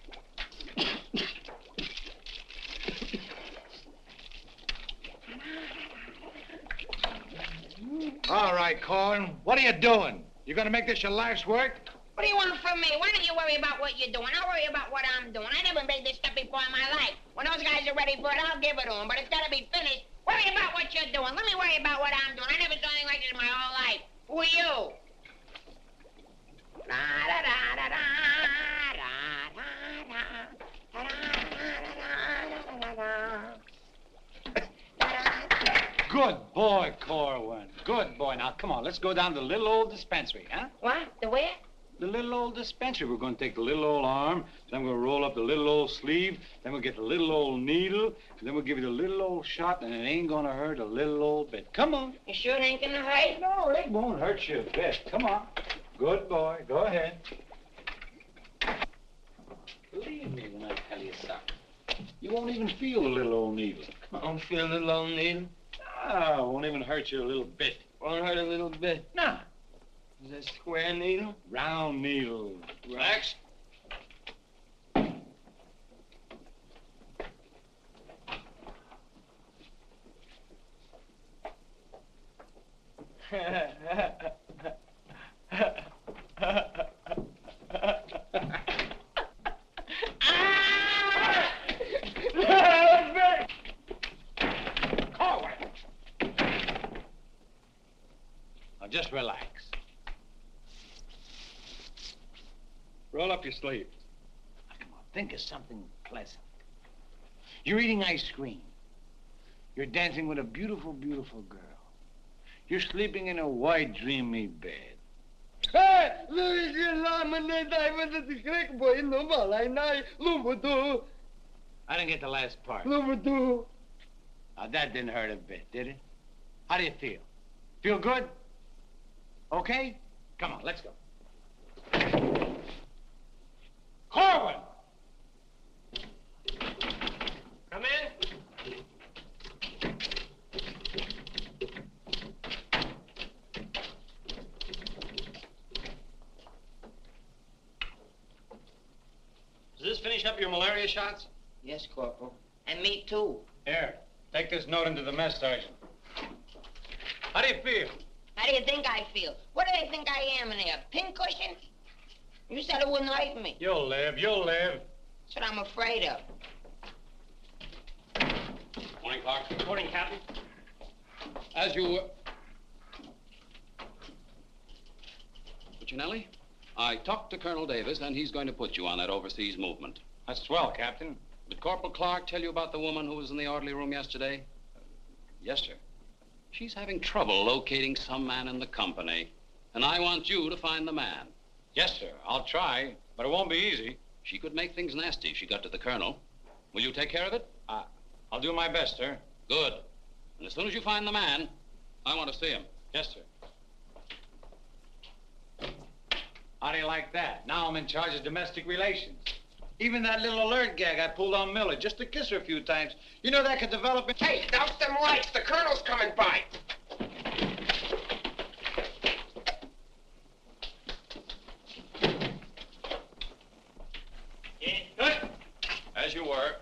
All right, Corwin, what are you doing? You gonna make this your life's work? What do you want from me? Why don't you worry about what you're doing? I'll worry about what I'm doing. I never made this stuff before in my life. When those guys are ready for it, I'll give it to them, but it's gotta be finished. Worry about what you're doing. Let me worry about what I'm doing. I never saw anything like this in my whole life. Who are you? Good boy, Corwin. Good boy. Now, come on, let's go down to the little old dispensary, huh? What? The where? The little old dispensary. We're going to take the little old arm, then we'll roll up the little old sleeve, then we'll get the little old needle, and then we'll give you the little old shot, and it ain't going to hurt a little old bit. Come on. You sure it ain't going to hurt? No, it won't hurt you a bit. Come on. Good boy. Go ahead. Believe me when I tell you something. You won't even feel the little old needle. Come on. I won't feel the little old needle? No, it won't even hurt you a little bit. Won't hurt a little bit? No. Is that a square needle? Round needle. Relax. Corwin. Now just relax. Roll up your sleeve. Oh, come on, think of something pleasant. You're eating ice cream. You're dancing with a beautiful, beautiful girl. You're sleeping in a white, dreamy bed. Hey! I didn't get the last part. Now, that didn't hurt a bit, did it? How do you feel? Feel good? Okay? Come on, let's go. Corwin! Come in. Does this finish up your malaria shots? Yes, Corporal. And me, too. Here, take this note into the mess, Sergeant. How do you feel? How do you think I feel? What do they think I am in there, a pincushion? You said it wouldn't like me. You'll live, you'll live. That's what I'm afraid of. Morning, Clark. Good morning, Captain. As you were... Puccinelli? I talked to Colonel Davis, and he's going to put you on that overseas movement. That's swell, Captain. Did Corporal Clark tell you about the woman who was in the orderly room yesterday? Uh, yes, sir. She's having trouble locating some man in the company, and I want you to find the man. Yes, sir. I'll try, but it won't be easy. She could make things nasty if she got to the colonel. Will you take care of it? Uh, I'll do my best, sir. Good. And as soon as you find the man, I want to see him. Yes, sir. How do you like that? Now I'm in charge of domestic relations. Even that little alert gag I pulled on Miller, just to kiss her a few times. You know that could develop in... Hey, douse them lights. The colonel's coming by. Yeah, good. As you were.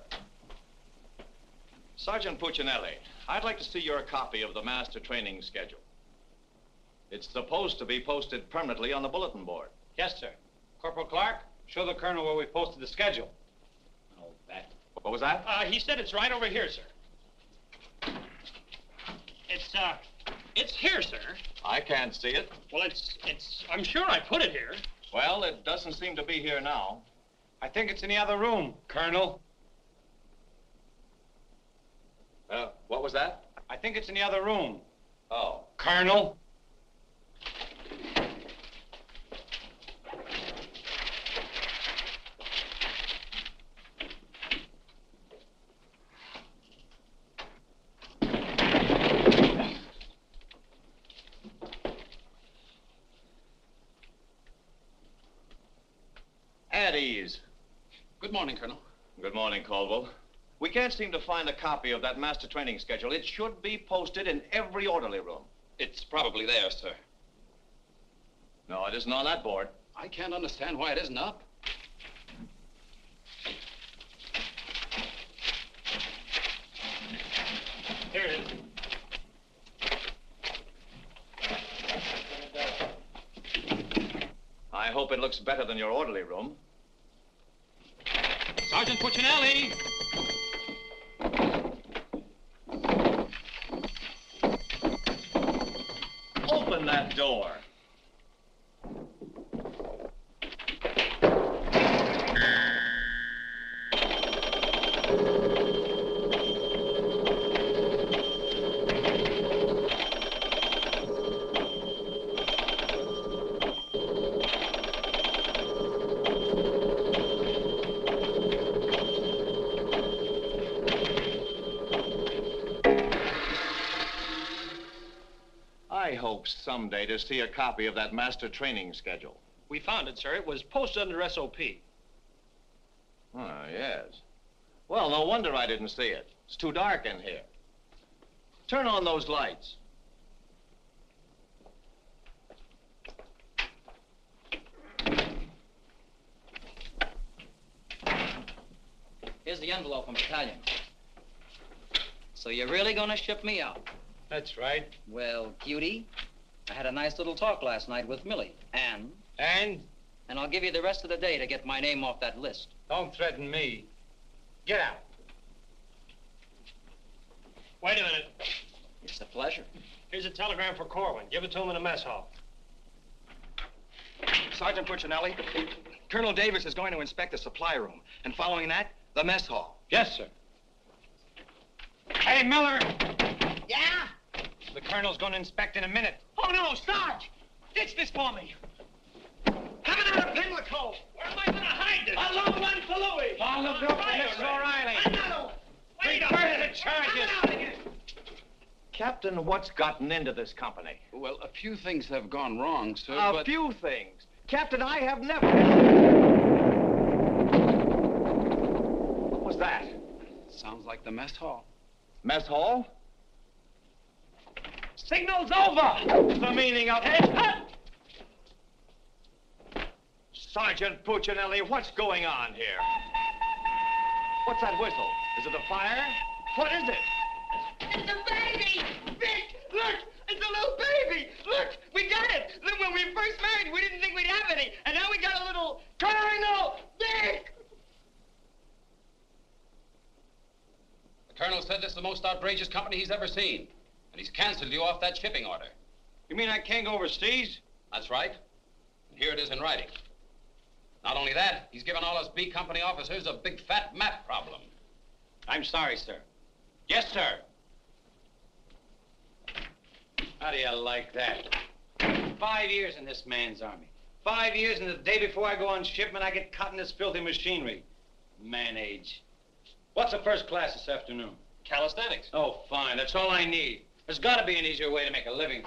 Sergeant Puccinelli, I'd like to see your copy of the master training schedule. It's supposed to be posted permanently on the bulletin board. Yes, sir. Corporal Clark, show the colonel where we posted the schedule. Oh, that. What was that? Uh, he said it's right over here, sir. It's, uh, it's here, sir. I can't see it. Well, it's, it's, I'm sure I put it here. Well, it doesn't seem to be here now. I think it's in the other room, Colonel. Uh, what was that? I think it's in the other room. Oh. Colonel. Good morning, Colonel. Good morning, Caldwell. We can't seem to find a copy of that master training schedule. It should be posted in every orderly room. It's probably there, sir. No, it isn't on that board. I can't understand why it isn't up. Here it is. I hope it looks better than your orderly room. Sergeant Puccinelli! Open that door. Someday to see a copy of that master training schedule. We found it, sir. It was posted under S O P. Oh, yes. Well, no wonder I didn't see it. It's too dark in here. Turn on those lights. Here's the envelope from battalion. So you're really gonna ship me out? That's right. Well, cutie, I had a nice little talk last night with Millie, and... And? And I'll give you the rest of the day to get my name off that list. Don't threaten me. Get out. Wait a minute. It's a pleasure. Here's a telegram for Corwin. Give it to him in the mess hall. Sergeant Puccinelli, Colonel Davis is going to inspect the supply room, and following that, the mess hall. Yes, sir. Hey, Miller. Yeah? The colonel's going to inspect in a minute. Oh, no, Sarge! Ditch this for me. Coming out of Pimlico. Where am I going to hide this? A long one for Louis. All of them for O'Reilly. Another one. Wait a minute. Charges. Out of here. Captain, what's gotten into this company? Well, a few things have gone wrong, sir, A but... few things? Captain, I have never... What was that? Sounds like the mess hall. Mess hall? Signal's over! The meaning of it. Up! Sergeant Puccinelli, what's going on here? What's that whistle? Is it a fire? What is it? It's a baby! Vic, look! It's a little baby! Look! We got it! Look, when we first married, we didn't think we'd have any. And now we got a little Colonel! Vic! The Colonel said this is the most outrageous company he's ever seen. And he's canceled you off that shipping order. You mean I can't go overseas? That's right. And here it is in writing. Not only that, he's given all us B Company officers a big fat map problem. I'm sorry, sir. Yes, sir. How do you like that? Five years in this man's army. Five years, and the day before I go on shipment, I get caught in this filthy machinery. Man age. What's the first class this afternoon? Calisthenics. Oh, fine. That's all I need. There's got to be an easier way to make a living.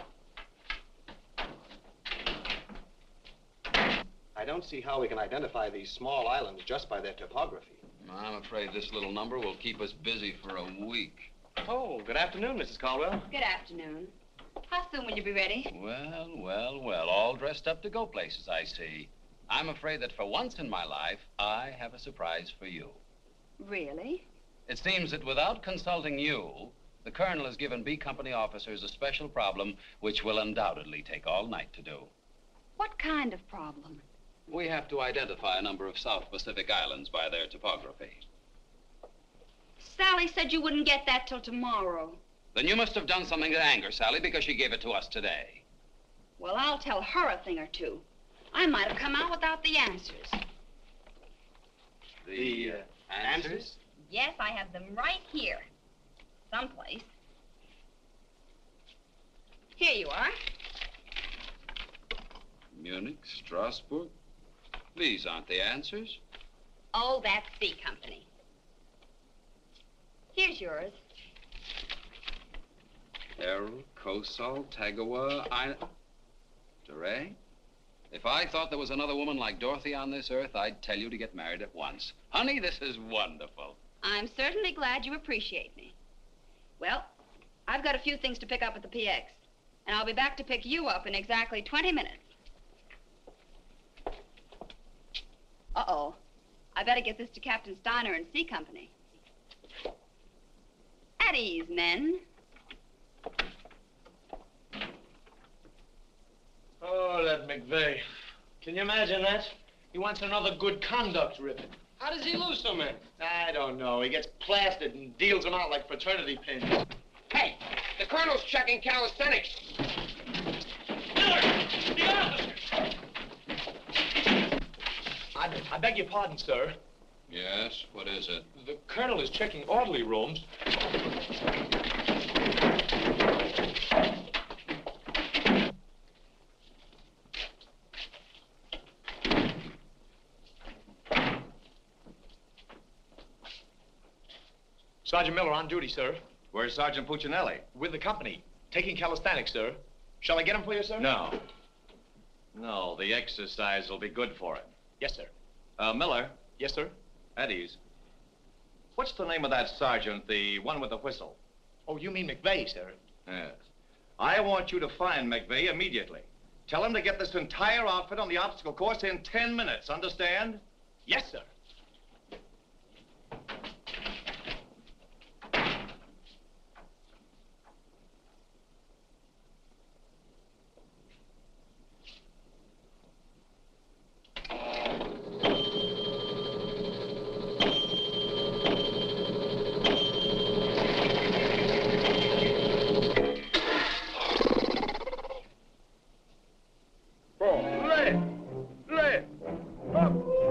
I don't see how we can identify these small islands just by their topography. I'm afraid this little number will keep us busy for a week. Oh, good afternoon, Missus Caldwell. Good afternoon. How soon will you be ready? Well, well, well, all dressed up to go places, I see. I'm afraid that for once in my life, I have a surprise for you. Really? It seems that without consulting you, the colonel has given B Company officers a special problem which will undoubtedly take all night to do. What kind of problem? We have to identify a number of South Pacific islands by their topography. Sally said you wouldn't get that till tomorrow. Then you must have done something to anger Sally because she gave it to us today. Well, I'll tell her a thing or two. I might have come out without the answers. The uh, answers? answers? Yes, I have them right here. Someplace. Here you are. Munich, Strasbourg. These aren't the answers. Oh, that's B Company. Here's yours. Errol, Kosal, Tagawa, I... Duray? If I thought there was another woman like Dorothy on this earth, I'd tell you to get married at once. Honey, this is wonderful. I'm certainly glad you appreciate me. Well, I've got a few things to pick up at the P X, and I'll be back to pick you up in exactly twenty minutes. Uh-oh. I better get this to Captain Steiner and C Company. At ease, men. Oh, that McVay. Can you imagine that? He wants another good conduct ribbon. How does he lose so many? I don't know. He gets plastered and deals them out like fraternity pins. Hey, the colonel's checking calisthenics. Miller, the officer! I, I beg your pardon, sir. Yes, what is it? The colonel is checking orderly rooms. Sergeant Miller on duty, sir. Where's Sergeant Puccinelli? With the company. Taking calisthenics, sir. Shall I get him for you, sir? No. No, the exercise will be good for him. Yes, sir. Uh, Miller? Yes, sir? At ease. What's the name of that sergeant, the one with the whistle? Oh, you mean McVay, sir? Yes. I want you to find McVay immediately. Tell him to get this entire outfit on the obstacle course in ten minutes, understand? Yes, sir. Up!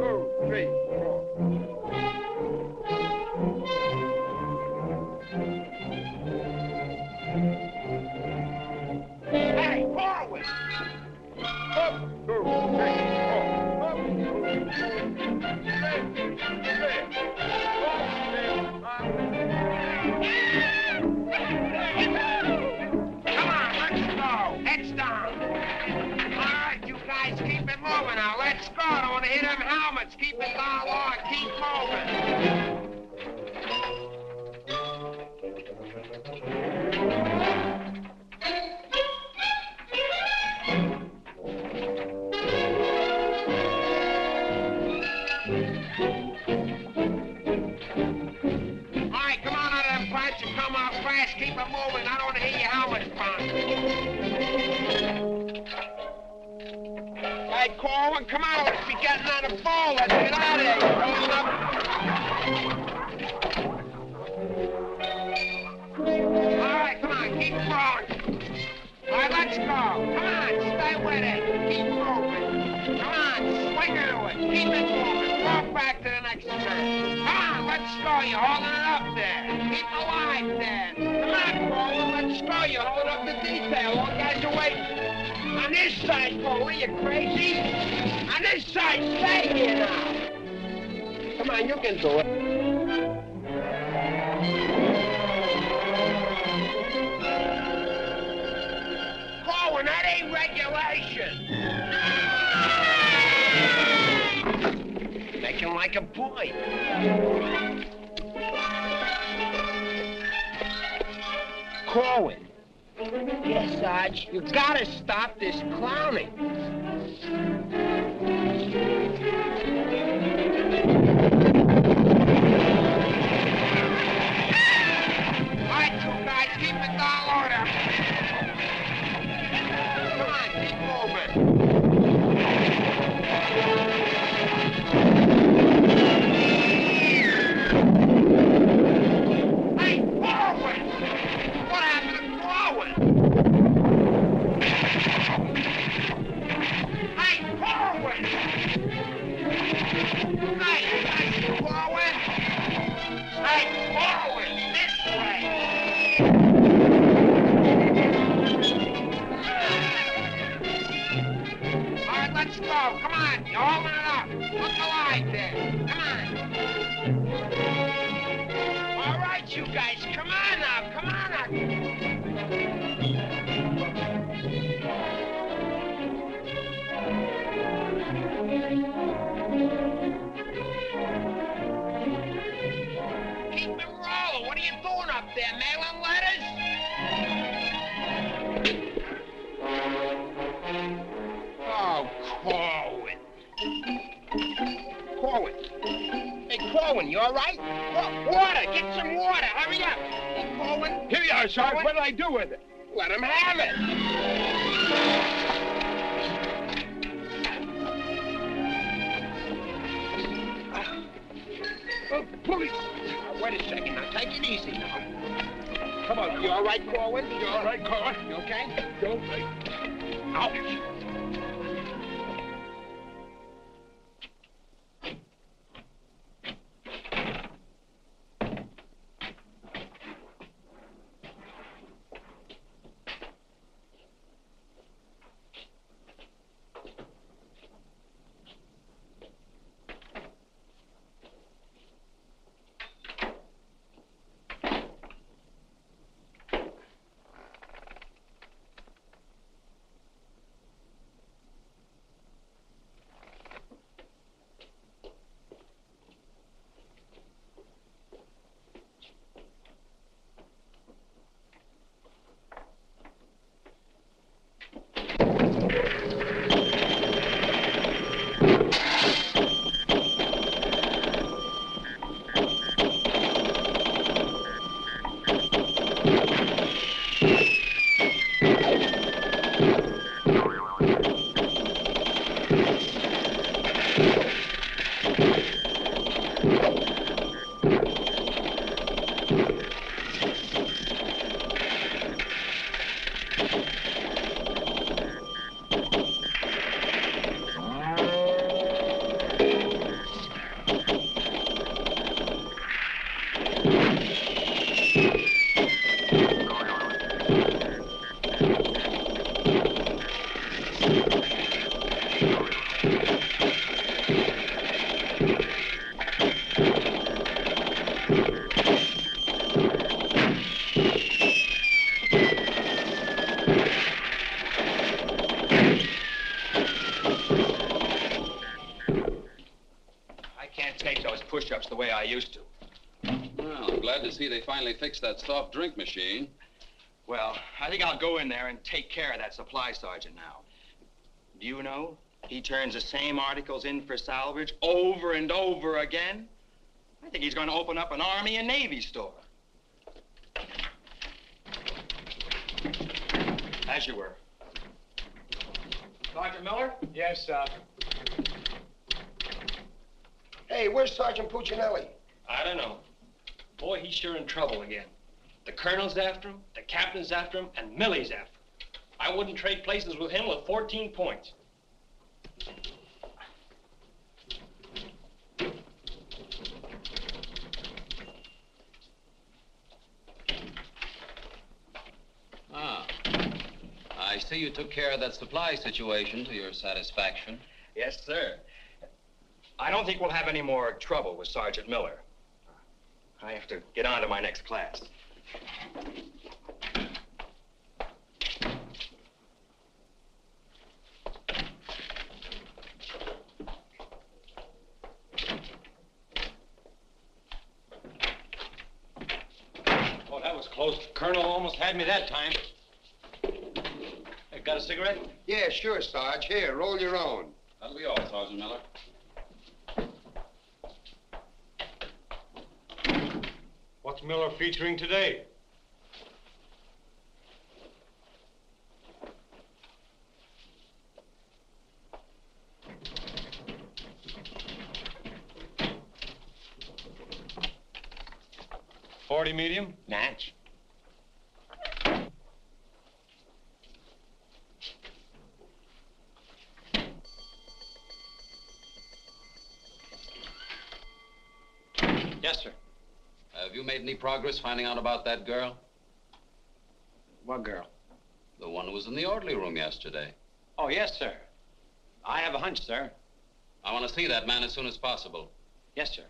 Black spot on the head of them helmets. Keep it by law and keep moving. All right, come on out of them pipes and come out fast. Keep it moving. I don't hear your helmets fun. Hey, Corwin, come on, let's be getting on the ball. Let's get out of here. All right, come on, keep going. All right, let's go. Come on, stay with it. Keep moving. Come on, swing into it. Keep it moving. Walk back to the next turn. Come on, let's go. You're holding it up there. Keep alive there. Come on, Corwin, let's go. You're holding up the detail. All guys are waiting. On this side, Paul, are you crazy? On this side, stay here now. Come on, you can do it. Corwin, that ain't regulation. Make him like a boy. Corwin. Yes, Sarge. You gotta stop this clowning. All right, two guys, keep it all order. Come on, keep moving. Hey, forward! What happened? You all right? Well, water, get some water. Hurry up. Hey, Corwin. Here you are, Sarge. What did I do with it? Let him have it. Oh, please. Now, wait a second. Now, take it easy now. Come on. You all right, Corwin? You all right, Corwin? You okay? You okay? Ouch. push-ups the way I used to. Well, I'm glad to see they finally fixed that soft drink machine. Well, I think I'll go in there and take care of that supply sergeant now. Do you know, he turns the same articles in for salvage over and over again. I think he's going to open up an Army and Navy store. As you were. Sergeant Miller? Yes, sir. Hey, where's Sergeant Puccinelli? I don't know. Boy, he's sure in trouble again. The colonel's after him, the captain's after him, and Millie's after him. I wouldn't trade places with him with fourteen points. Ah. I see you took care of that supply situation to your satisfaction. Yes, sir. I don't think we'll have any more trouble with Sergeant Miller. I have to get on to my next class. Oh, that was close. The colonel almost had me that time. Hey, got a cigarette? Yeah, sure, Sarge. Here, roll your own. That'll be all, Sergeant Miller. What's Miller featuring today? Forty medium? Natch. Yes, sir. Have you made any progress finding out about that girl? What girl? The one who was in the orderly room yesterday. Oh, yes, sir. I have a hunch, sir. I want to see that man as soon as possible. Yes, sir.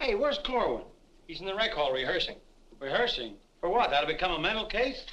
Hey, where's Corwin? He's in the rec hall rehearsing. Rehearsing? For what? That'll become a mental case?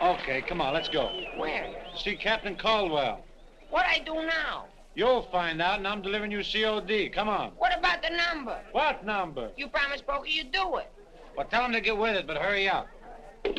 Okay, come on, let's go. Where? See Captain Caldwell. What I do now? You'll find out, and I'm delivering you C O D. Come on. What about the number? What number? You promised Pokey you'd do it. Well, tell him to get with it, but hurry up. All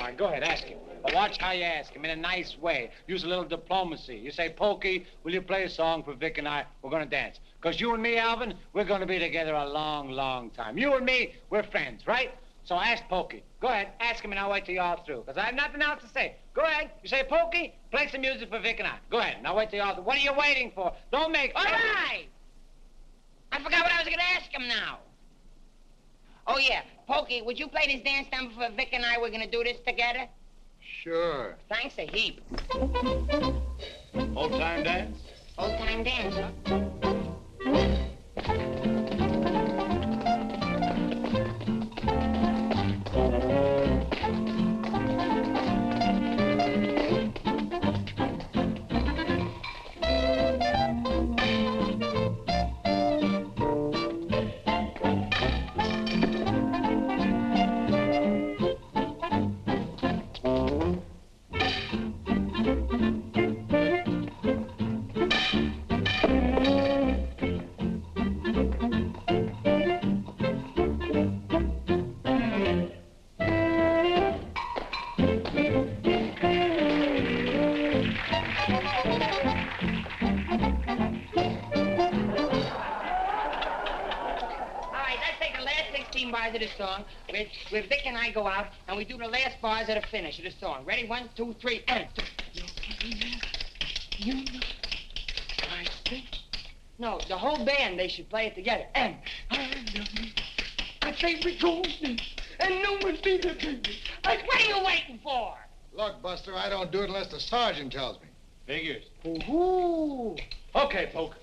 right, go ahead, ask him. But watch how you ask him in a nice way. Use a little diplomacy. You say, Pokey, will you play a song for Vic and I? We're going to dance. Because you and me, Alvin, we're going to be together a long, long time. You and me, we're friends, right? So ask Pokey. Go ahead, ask him, and I'll wait till you're all through, because I have nothing else to say. Go ahead. You say, Pokey, play some music for Vic and I. Go ahead, and I'll wait till you're all through. What are you waiting for? Don't make... All right! I forgot what I was going to ask him now. Oh, yeah. Pokey, would you play this dance number for Vic and I? We're going to do this together? Sure. Thanks a heap. Old-time dance? Old-time dance, huh? to the song, where, where Vic and I go out and we do the last bars at the finish of the song. Ready? One, two, three, and two. You know, I think. No, the whole band, they should play it together. And I know my favorite golden, and no one's been the baby. But what are you waiting for? Look, Buster, I don't do it unless the sergeant tells me. Figures. Ooh. Okay, folks.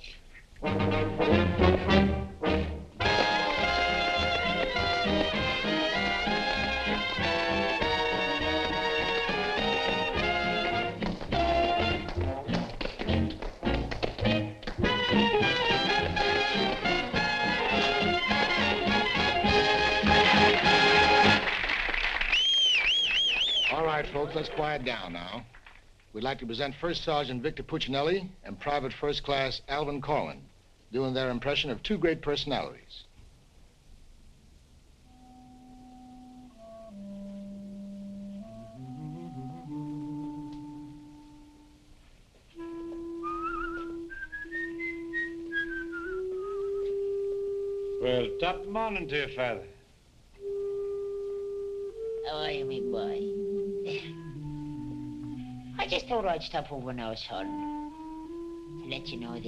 All right, folks, let's quiet down now. We'd like to present First Sergeant Victor Puccinelli and Private First Class Alvin Corwin, doing their impression of two great personalities. Well, top morning to you, Father. How are you, me boy? I just thought I'd stop over now, son, to let you know that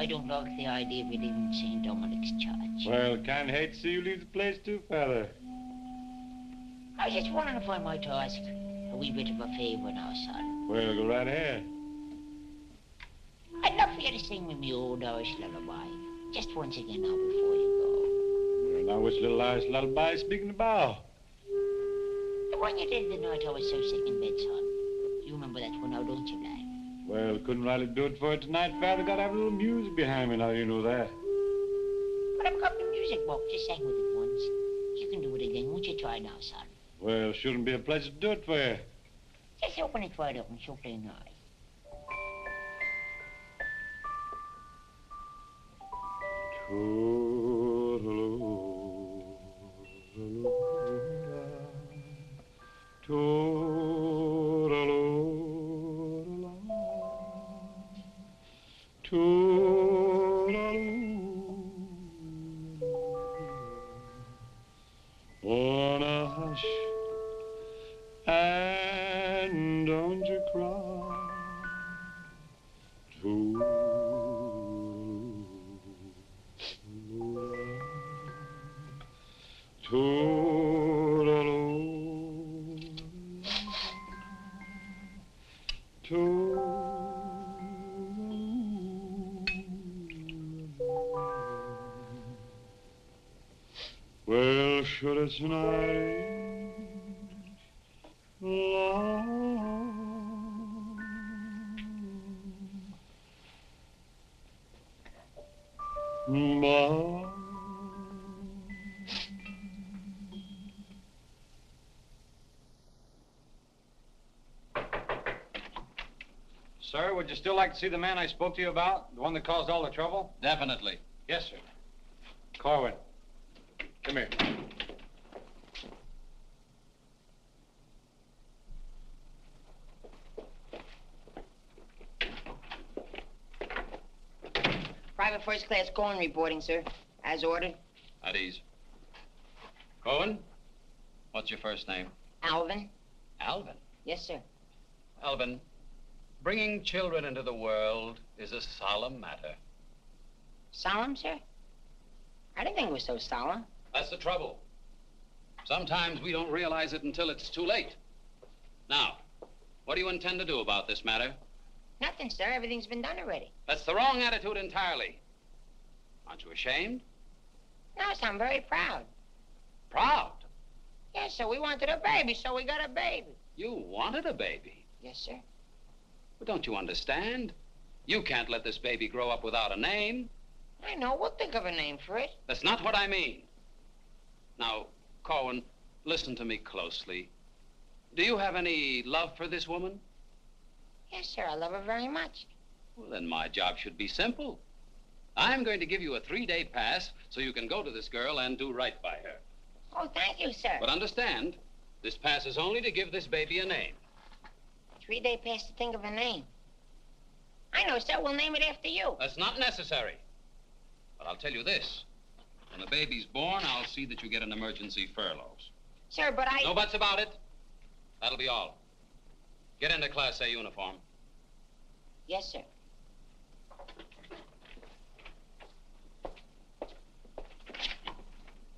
I don't like the idea of you leaving Saint Dominic's Church. Well, can't hate to see you leave the place too, Father. I was just wondering if I might ask a wee bit of a favor now, son. Well, go right ahead. I'd love for you to sing with me old Irish lullaby, just once again now before you go. Well, now which little Irish lullaby is speaking about? The one you did the night I was so sick in bed, son. You remember that one now, don't you, lad? Well, couldn't really do it for it tonight, Father. Gotta have a little music behind me now, you know that. But I've got the music box. Just sang with it once. You can do it again, won't you try now, son? Well, shouldn't be a pleasure to do it for you. Just open it right up and she'll play nice. Tonight, long. Long. Sir, would you still like to see the man I spoke to you about? The one that caused all the trouble? Definitely. Yes, sir. Corwin, come here. First class Corwin reporting, sir. As ordered. At ease. Corwin, what's your first name? Alvin. Alvin? Yes, sir. Alvin, bringing children into the world is a solemn matter. Solemn, sir? I didn't think it was so solemn. That's the trouble. Sometimes we don't realize it until it's too late. Now, what do you intend to do about this matter? Nothing, sir. Everything's been done already. That's the wrong attitude entirely. Aren't you ashamed? No, sir, I'm very proud. Proud? Yes, sir, we wanted a baby, so we got a baby. You wanted a baby? Yes, sir. Well, don't you understand? You can't let this baby grow up without a name. I know, we'll think of a name for it. That's not what I mean. Now, Corwin, listen to me closely. Do you have any love for this woman? Yes, sir, I love her very much. Well, then my job should be simple. I'm going to give you a three-day pass so you can go to this girl and do right by her. Oh, thank you, sir. But understand, this pass is only to give this baby a name. Three-day pass to think of a name. I know, sir. We'll name it after you. That's not necessary. But I'll tell you this. When the baby's born, I'll see that you get an emergency furlough. Sir, but I... No buts about it. That'll be all. Get into Class A uniform. Yes, sir.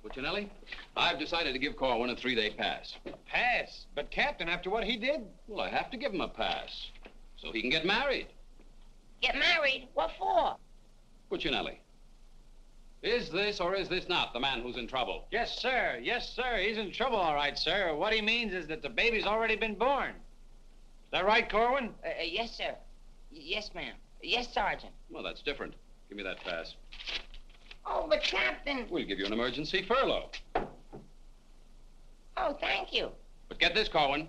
Puccinelli, I've decided to give Corwin a three-day pass. Pass? But, Captain, after what he did? Well, I have to give him a pass so he can get married. Get married? What for? Puccinelli, is this or is this not the man who's in trouble? Yes, sir. Yes, sir. He's in trouble, all right, sir. What he means is that the baby's already been born. Is that right, Corwin? Uh, uh, yes, sir. Yes, ma'am. Yes, Sergeant. Well, that's different. Give me that pass. Oh, but Captain... We'll give you an emergency furlough. Oh, thank you. But get this, Corwin.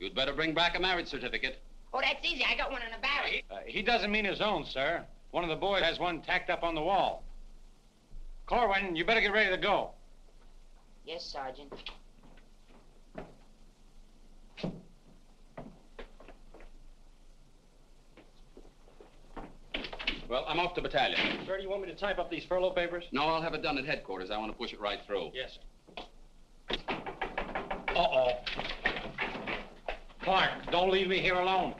You'd better bring back a marriage certificate. Oh, that's easy. I got one in a barrel. Uh, he doesn't mean his own, sir. One of the boys has one tacked up on the wall. Corwin, you better get ready to go. Yes, Sergeant. Well, I'm off to battalion. Sir, do you want me to type up these furlough papers? No, I'll have it done at headquarters. I want to push it right through. Yes, sir. Uh-oh. Clark, don't leave me here alone.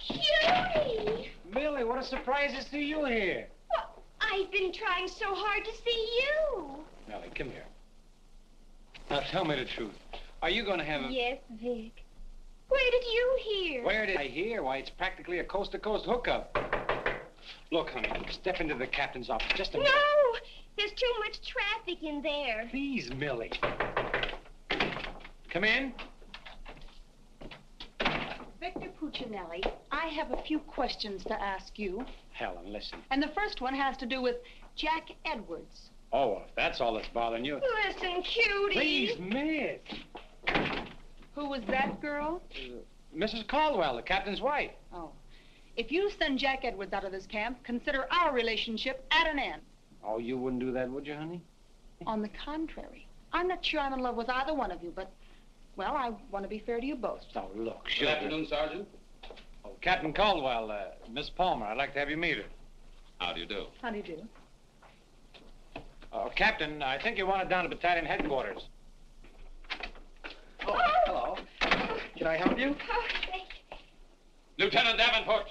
Cutie! Millie, what a surprise to see you here. Well, I've been trying so hard to see you. Millie, come here. Now, tell me the truth. Are you going to have a... Yes, Vic. Where did you hear? Where did I hear? Why, it's practically a coast-to-coast hookup. Look, honey, step into the captain's office just a minute. No! There's too much traffic in there. Please, Millie. Come in. Victor Puccinelli, I have a few questions to ask you. Helen, listen. And the first one has to do with Jack Edwards. Oh, if that's all that's bothering you... Listen, cutie. Please, miss. Who was that girl? Uh, Missus Caldwell, the captain's wife. Oh. If you send Jack Edwards out of this camp, consider our relationship at an end. Oh, you wouldn't do that, would you, honey? On the contrary. I'm not sure I'm in love with either one of you, but, well, I want to be fair to you both. Oh, look, sure. Good afternoon, Sergeant. Oh, Captain Caldwell, uh, Miss Palmer, I'd like to have you meet her. How do you do? How do you do? Oh, Captain, I think you wanted down to battalion headquarters. Oh, hello. Can I help you? Oh, thank you. Lieutenant Davenport.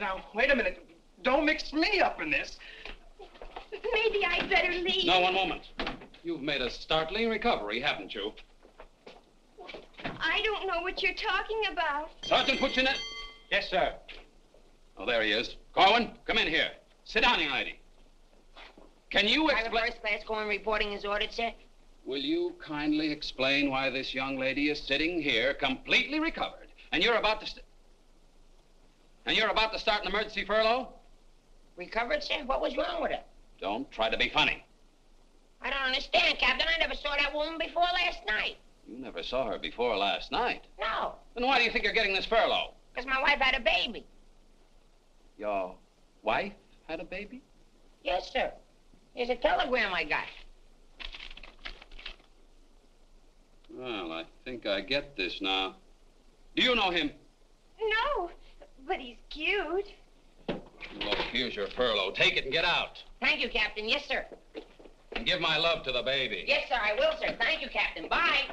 Now, wait a minute. Don't mix me up in this. Maybe I'd better leave. No, one moment. You've made a startling recovery, haven't you? I don't know what you're talking about. Sergeant Puccinelli. Yes, sir. Oh, there he is. Corwin, come in here. Sit down, young lady. Can you explain... I'm a first-class Corwin reporting his orders, sir. Will you kindly explain why this young lady is sitting here completely recovered, and you're about to... St And you're about to start an emergency furlough? Recovered, sir? What was wrong with her? Don't try to be funny. I don't understand, Captain. I never saw that woman before last night. You never saw her before last night? No. Then why do you think you're getting this furlough? Because my wife had a baby. Your wife had a baby? Yes, sir. Here's a telegram I got. Well, I think I get this now. Do you know him? No. But he's cute. Look, here's your furlough. Take it and get out. Thank you, Captain. Yes, sir. And give my love to the baby. Yes, sir, I will, sir. Thank you, Captain. Bye.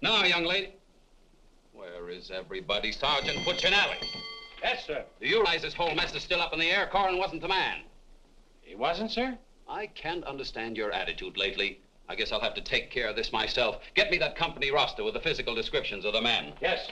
Now, young lady. Where is everybody? Sergeant Puccinelli. Yes, sir. Do you realize this whole mess is still up in the air? Corwin wasn't the man. He wasn't, sir? I can't understand your attitude lately. I guess I'll have to take care of this myself. Get me that company roster with the physical descriptions of the men. Yes.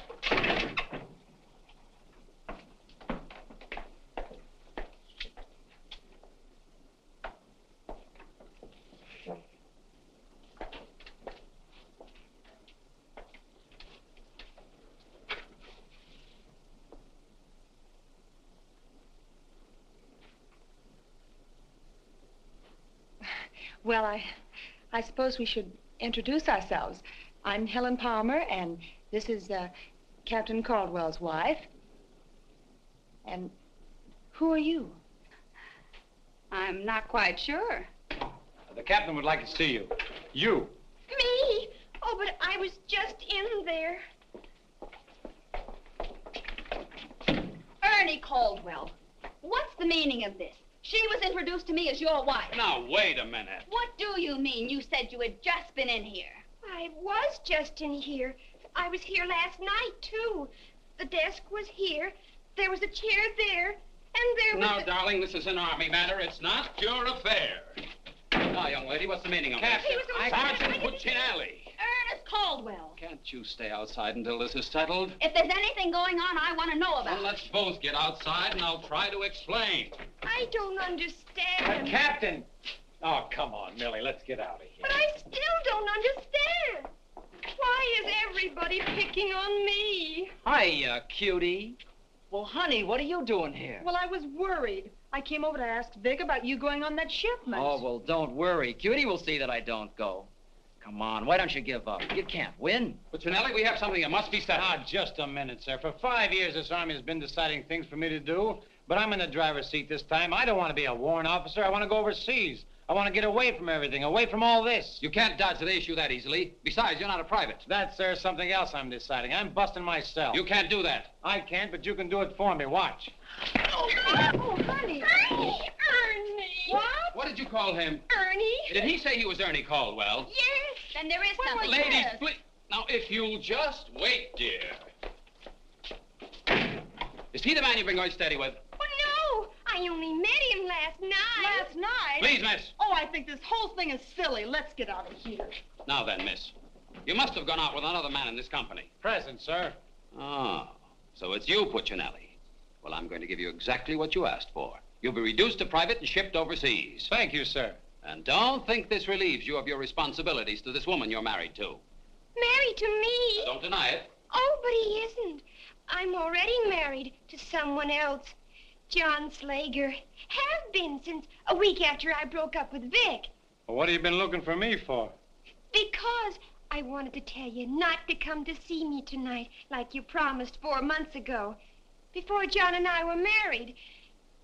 Well, I... I suppose we should introduce ourselves. I'm Helen Palmer, and this is uh, Captain Caldwell's wife. And who are you? I'm not quite sure. The captain would like to see you. You. Me? Oh, but I was just in there. Attorney Caldwell, what's the meaning of this? She was introduced to me as your wife. Now, wait a minute. What do you mean? You said you had just been in here. I was just in here. I was here last night, too. The desk was here. There was a chair there, and there was Now, a... darling, this is an Army matter. It's not your affair. Now, young lady, what's the meaning of Captain, this? He was Sergeant Puccinelli. Ernest Caldwell. Can't you stay outside until this is settled? If there's anything going on, I want to know about it. Well, let's both get outside, and I'll try to explain. I don't understand. Uh, Captain! Oh, come on, Millie, let's get out of here. But I still don't understand. Why is everybody picking on me? Hiya, cutie. Well, honey, what are you doing here? Well, I was worried. I came over to ask Vic about you going on that shipment. Oh, well, don't worry. Cutie will see that I don't go. Come on, why don't you give up? You can't win. But, Tonelli, we have something that must be settled. Now, just a minute, sir. For five years, this Army has been deciding things for me to do, but I'm in the driver's seat this time. I don't want to be a warrant officer. I want to go overseas. I want to get away from everything, away from all this. You can't dodge the issue that easily. Besides, you're not a private. That's, sir, something else I'm deciding. I'm busting myself. You can't do that. I can't, but you can do it for me. Watch. Oh, oh honey. Ernie, Ernie. What? What did you call him? Ernie. Did he say he was Ernie Caldwell? Yes. Then there is well, something. Ladies, yes. Please. Now, if you'll just wait, dear. Is he the man you've been going steady with? I only met him last night. Last night? Please, miss. Oh, I think this whole thing is silly. Let's get out of here. Now then, miss. You must have gone out with another man in this company. Present, sir. Oh, so it's you, Puccinelli. Well, I'm going to give you exactly what you asked for. You'll be reduced to private and shipped overseas. Thank you, sir. And don't think this relieves you of your responsibilities to this woman you're married to. Married to me? Now, don't deny it. Oh, but he isn't. I'm already married to someone else. John Slager. Have been since a week after I broke up with Vic. Well, what have you been looking for me for? Because I wanted to tell you not to come to see me tonight, like you promised four months ago, before John and I were married.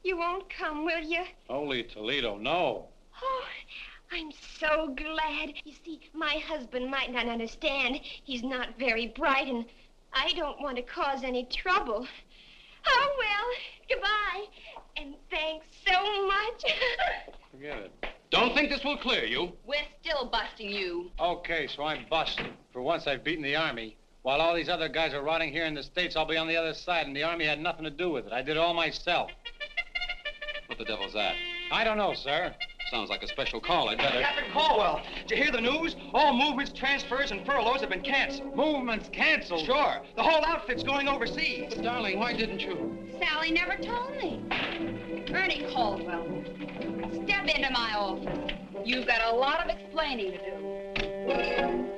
You won't come, will you? Holy Toledo, no. Oh, I'm so glad. You see, my husband might not understand. He's not very bright, and I don't want to cause any trouble. Oh, well, goodbye, and thanks so much. Forget it. Don't think this will clear you. We're still busting you. Okay, so I'm busted. For once, I've beaten the Army. While all these other guys are rotting here in the States, I'll be on the other side, and the Army had nothing to do with it. I did it all myself. What the devil's that? I don't know, sir. Sounds like a special call. I'd better... Captain Caldwell, did you hear the news? All movements, transfers, and furloughs have been canceled. Movements canceled? Sure. The whole outfit's going overseas. But, darling, why didn't you? Sally never told me. Ernie Caldwell, step into my office. You've got a lot of explaining to do.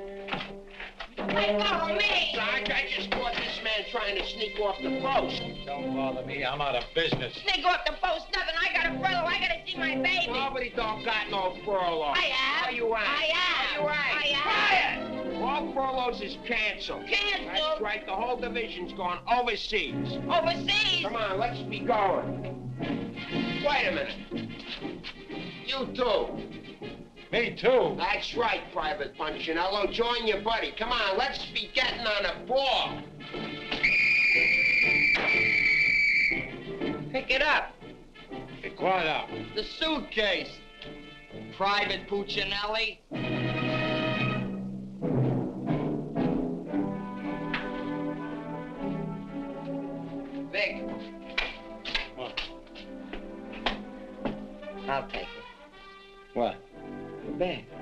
Hey, follow me! Sarge, I just caught this man trying to sneak off the post. Don't bother me. I'm out of business. Sneak off the post? Nothing. I got a furlough. I got to see my baby. Nobody don't got no furlough. I am. Are you right? I am. Are you right? I am. Quiet! All furloughs is canceled. Canceled? That's right. The whole division's gone overseas. Overseas? Come on, let's be going. Wait a minute. You too. Me too. That's right, Private Punchinello. Join your buddy. Come on, let's be getting on a ball. Pick it up. Pick what up? The suitcase. Private Puccinelli. Vic. What? I'll take it. What? The bag.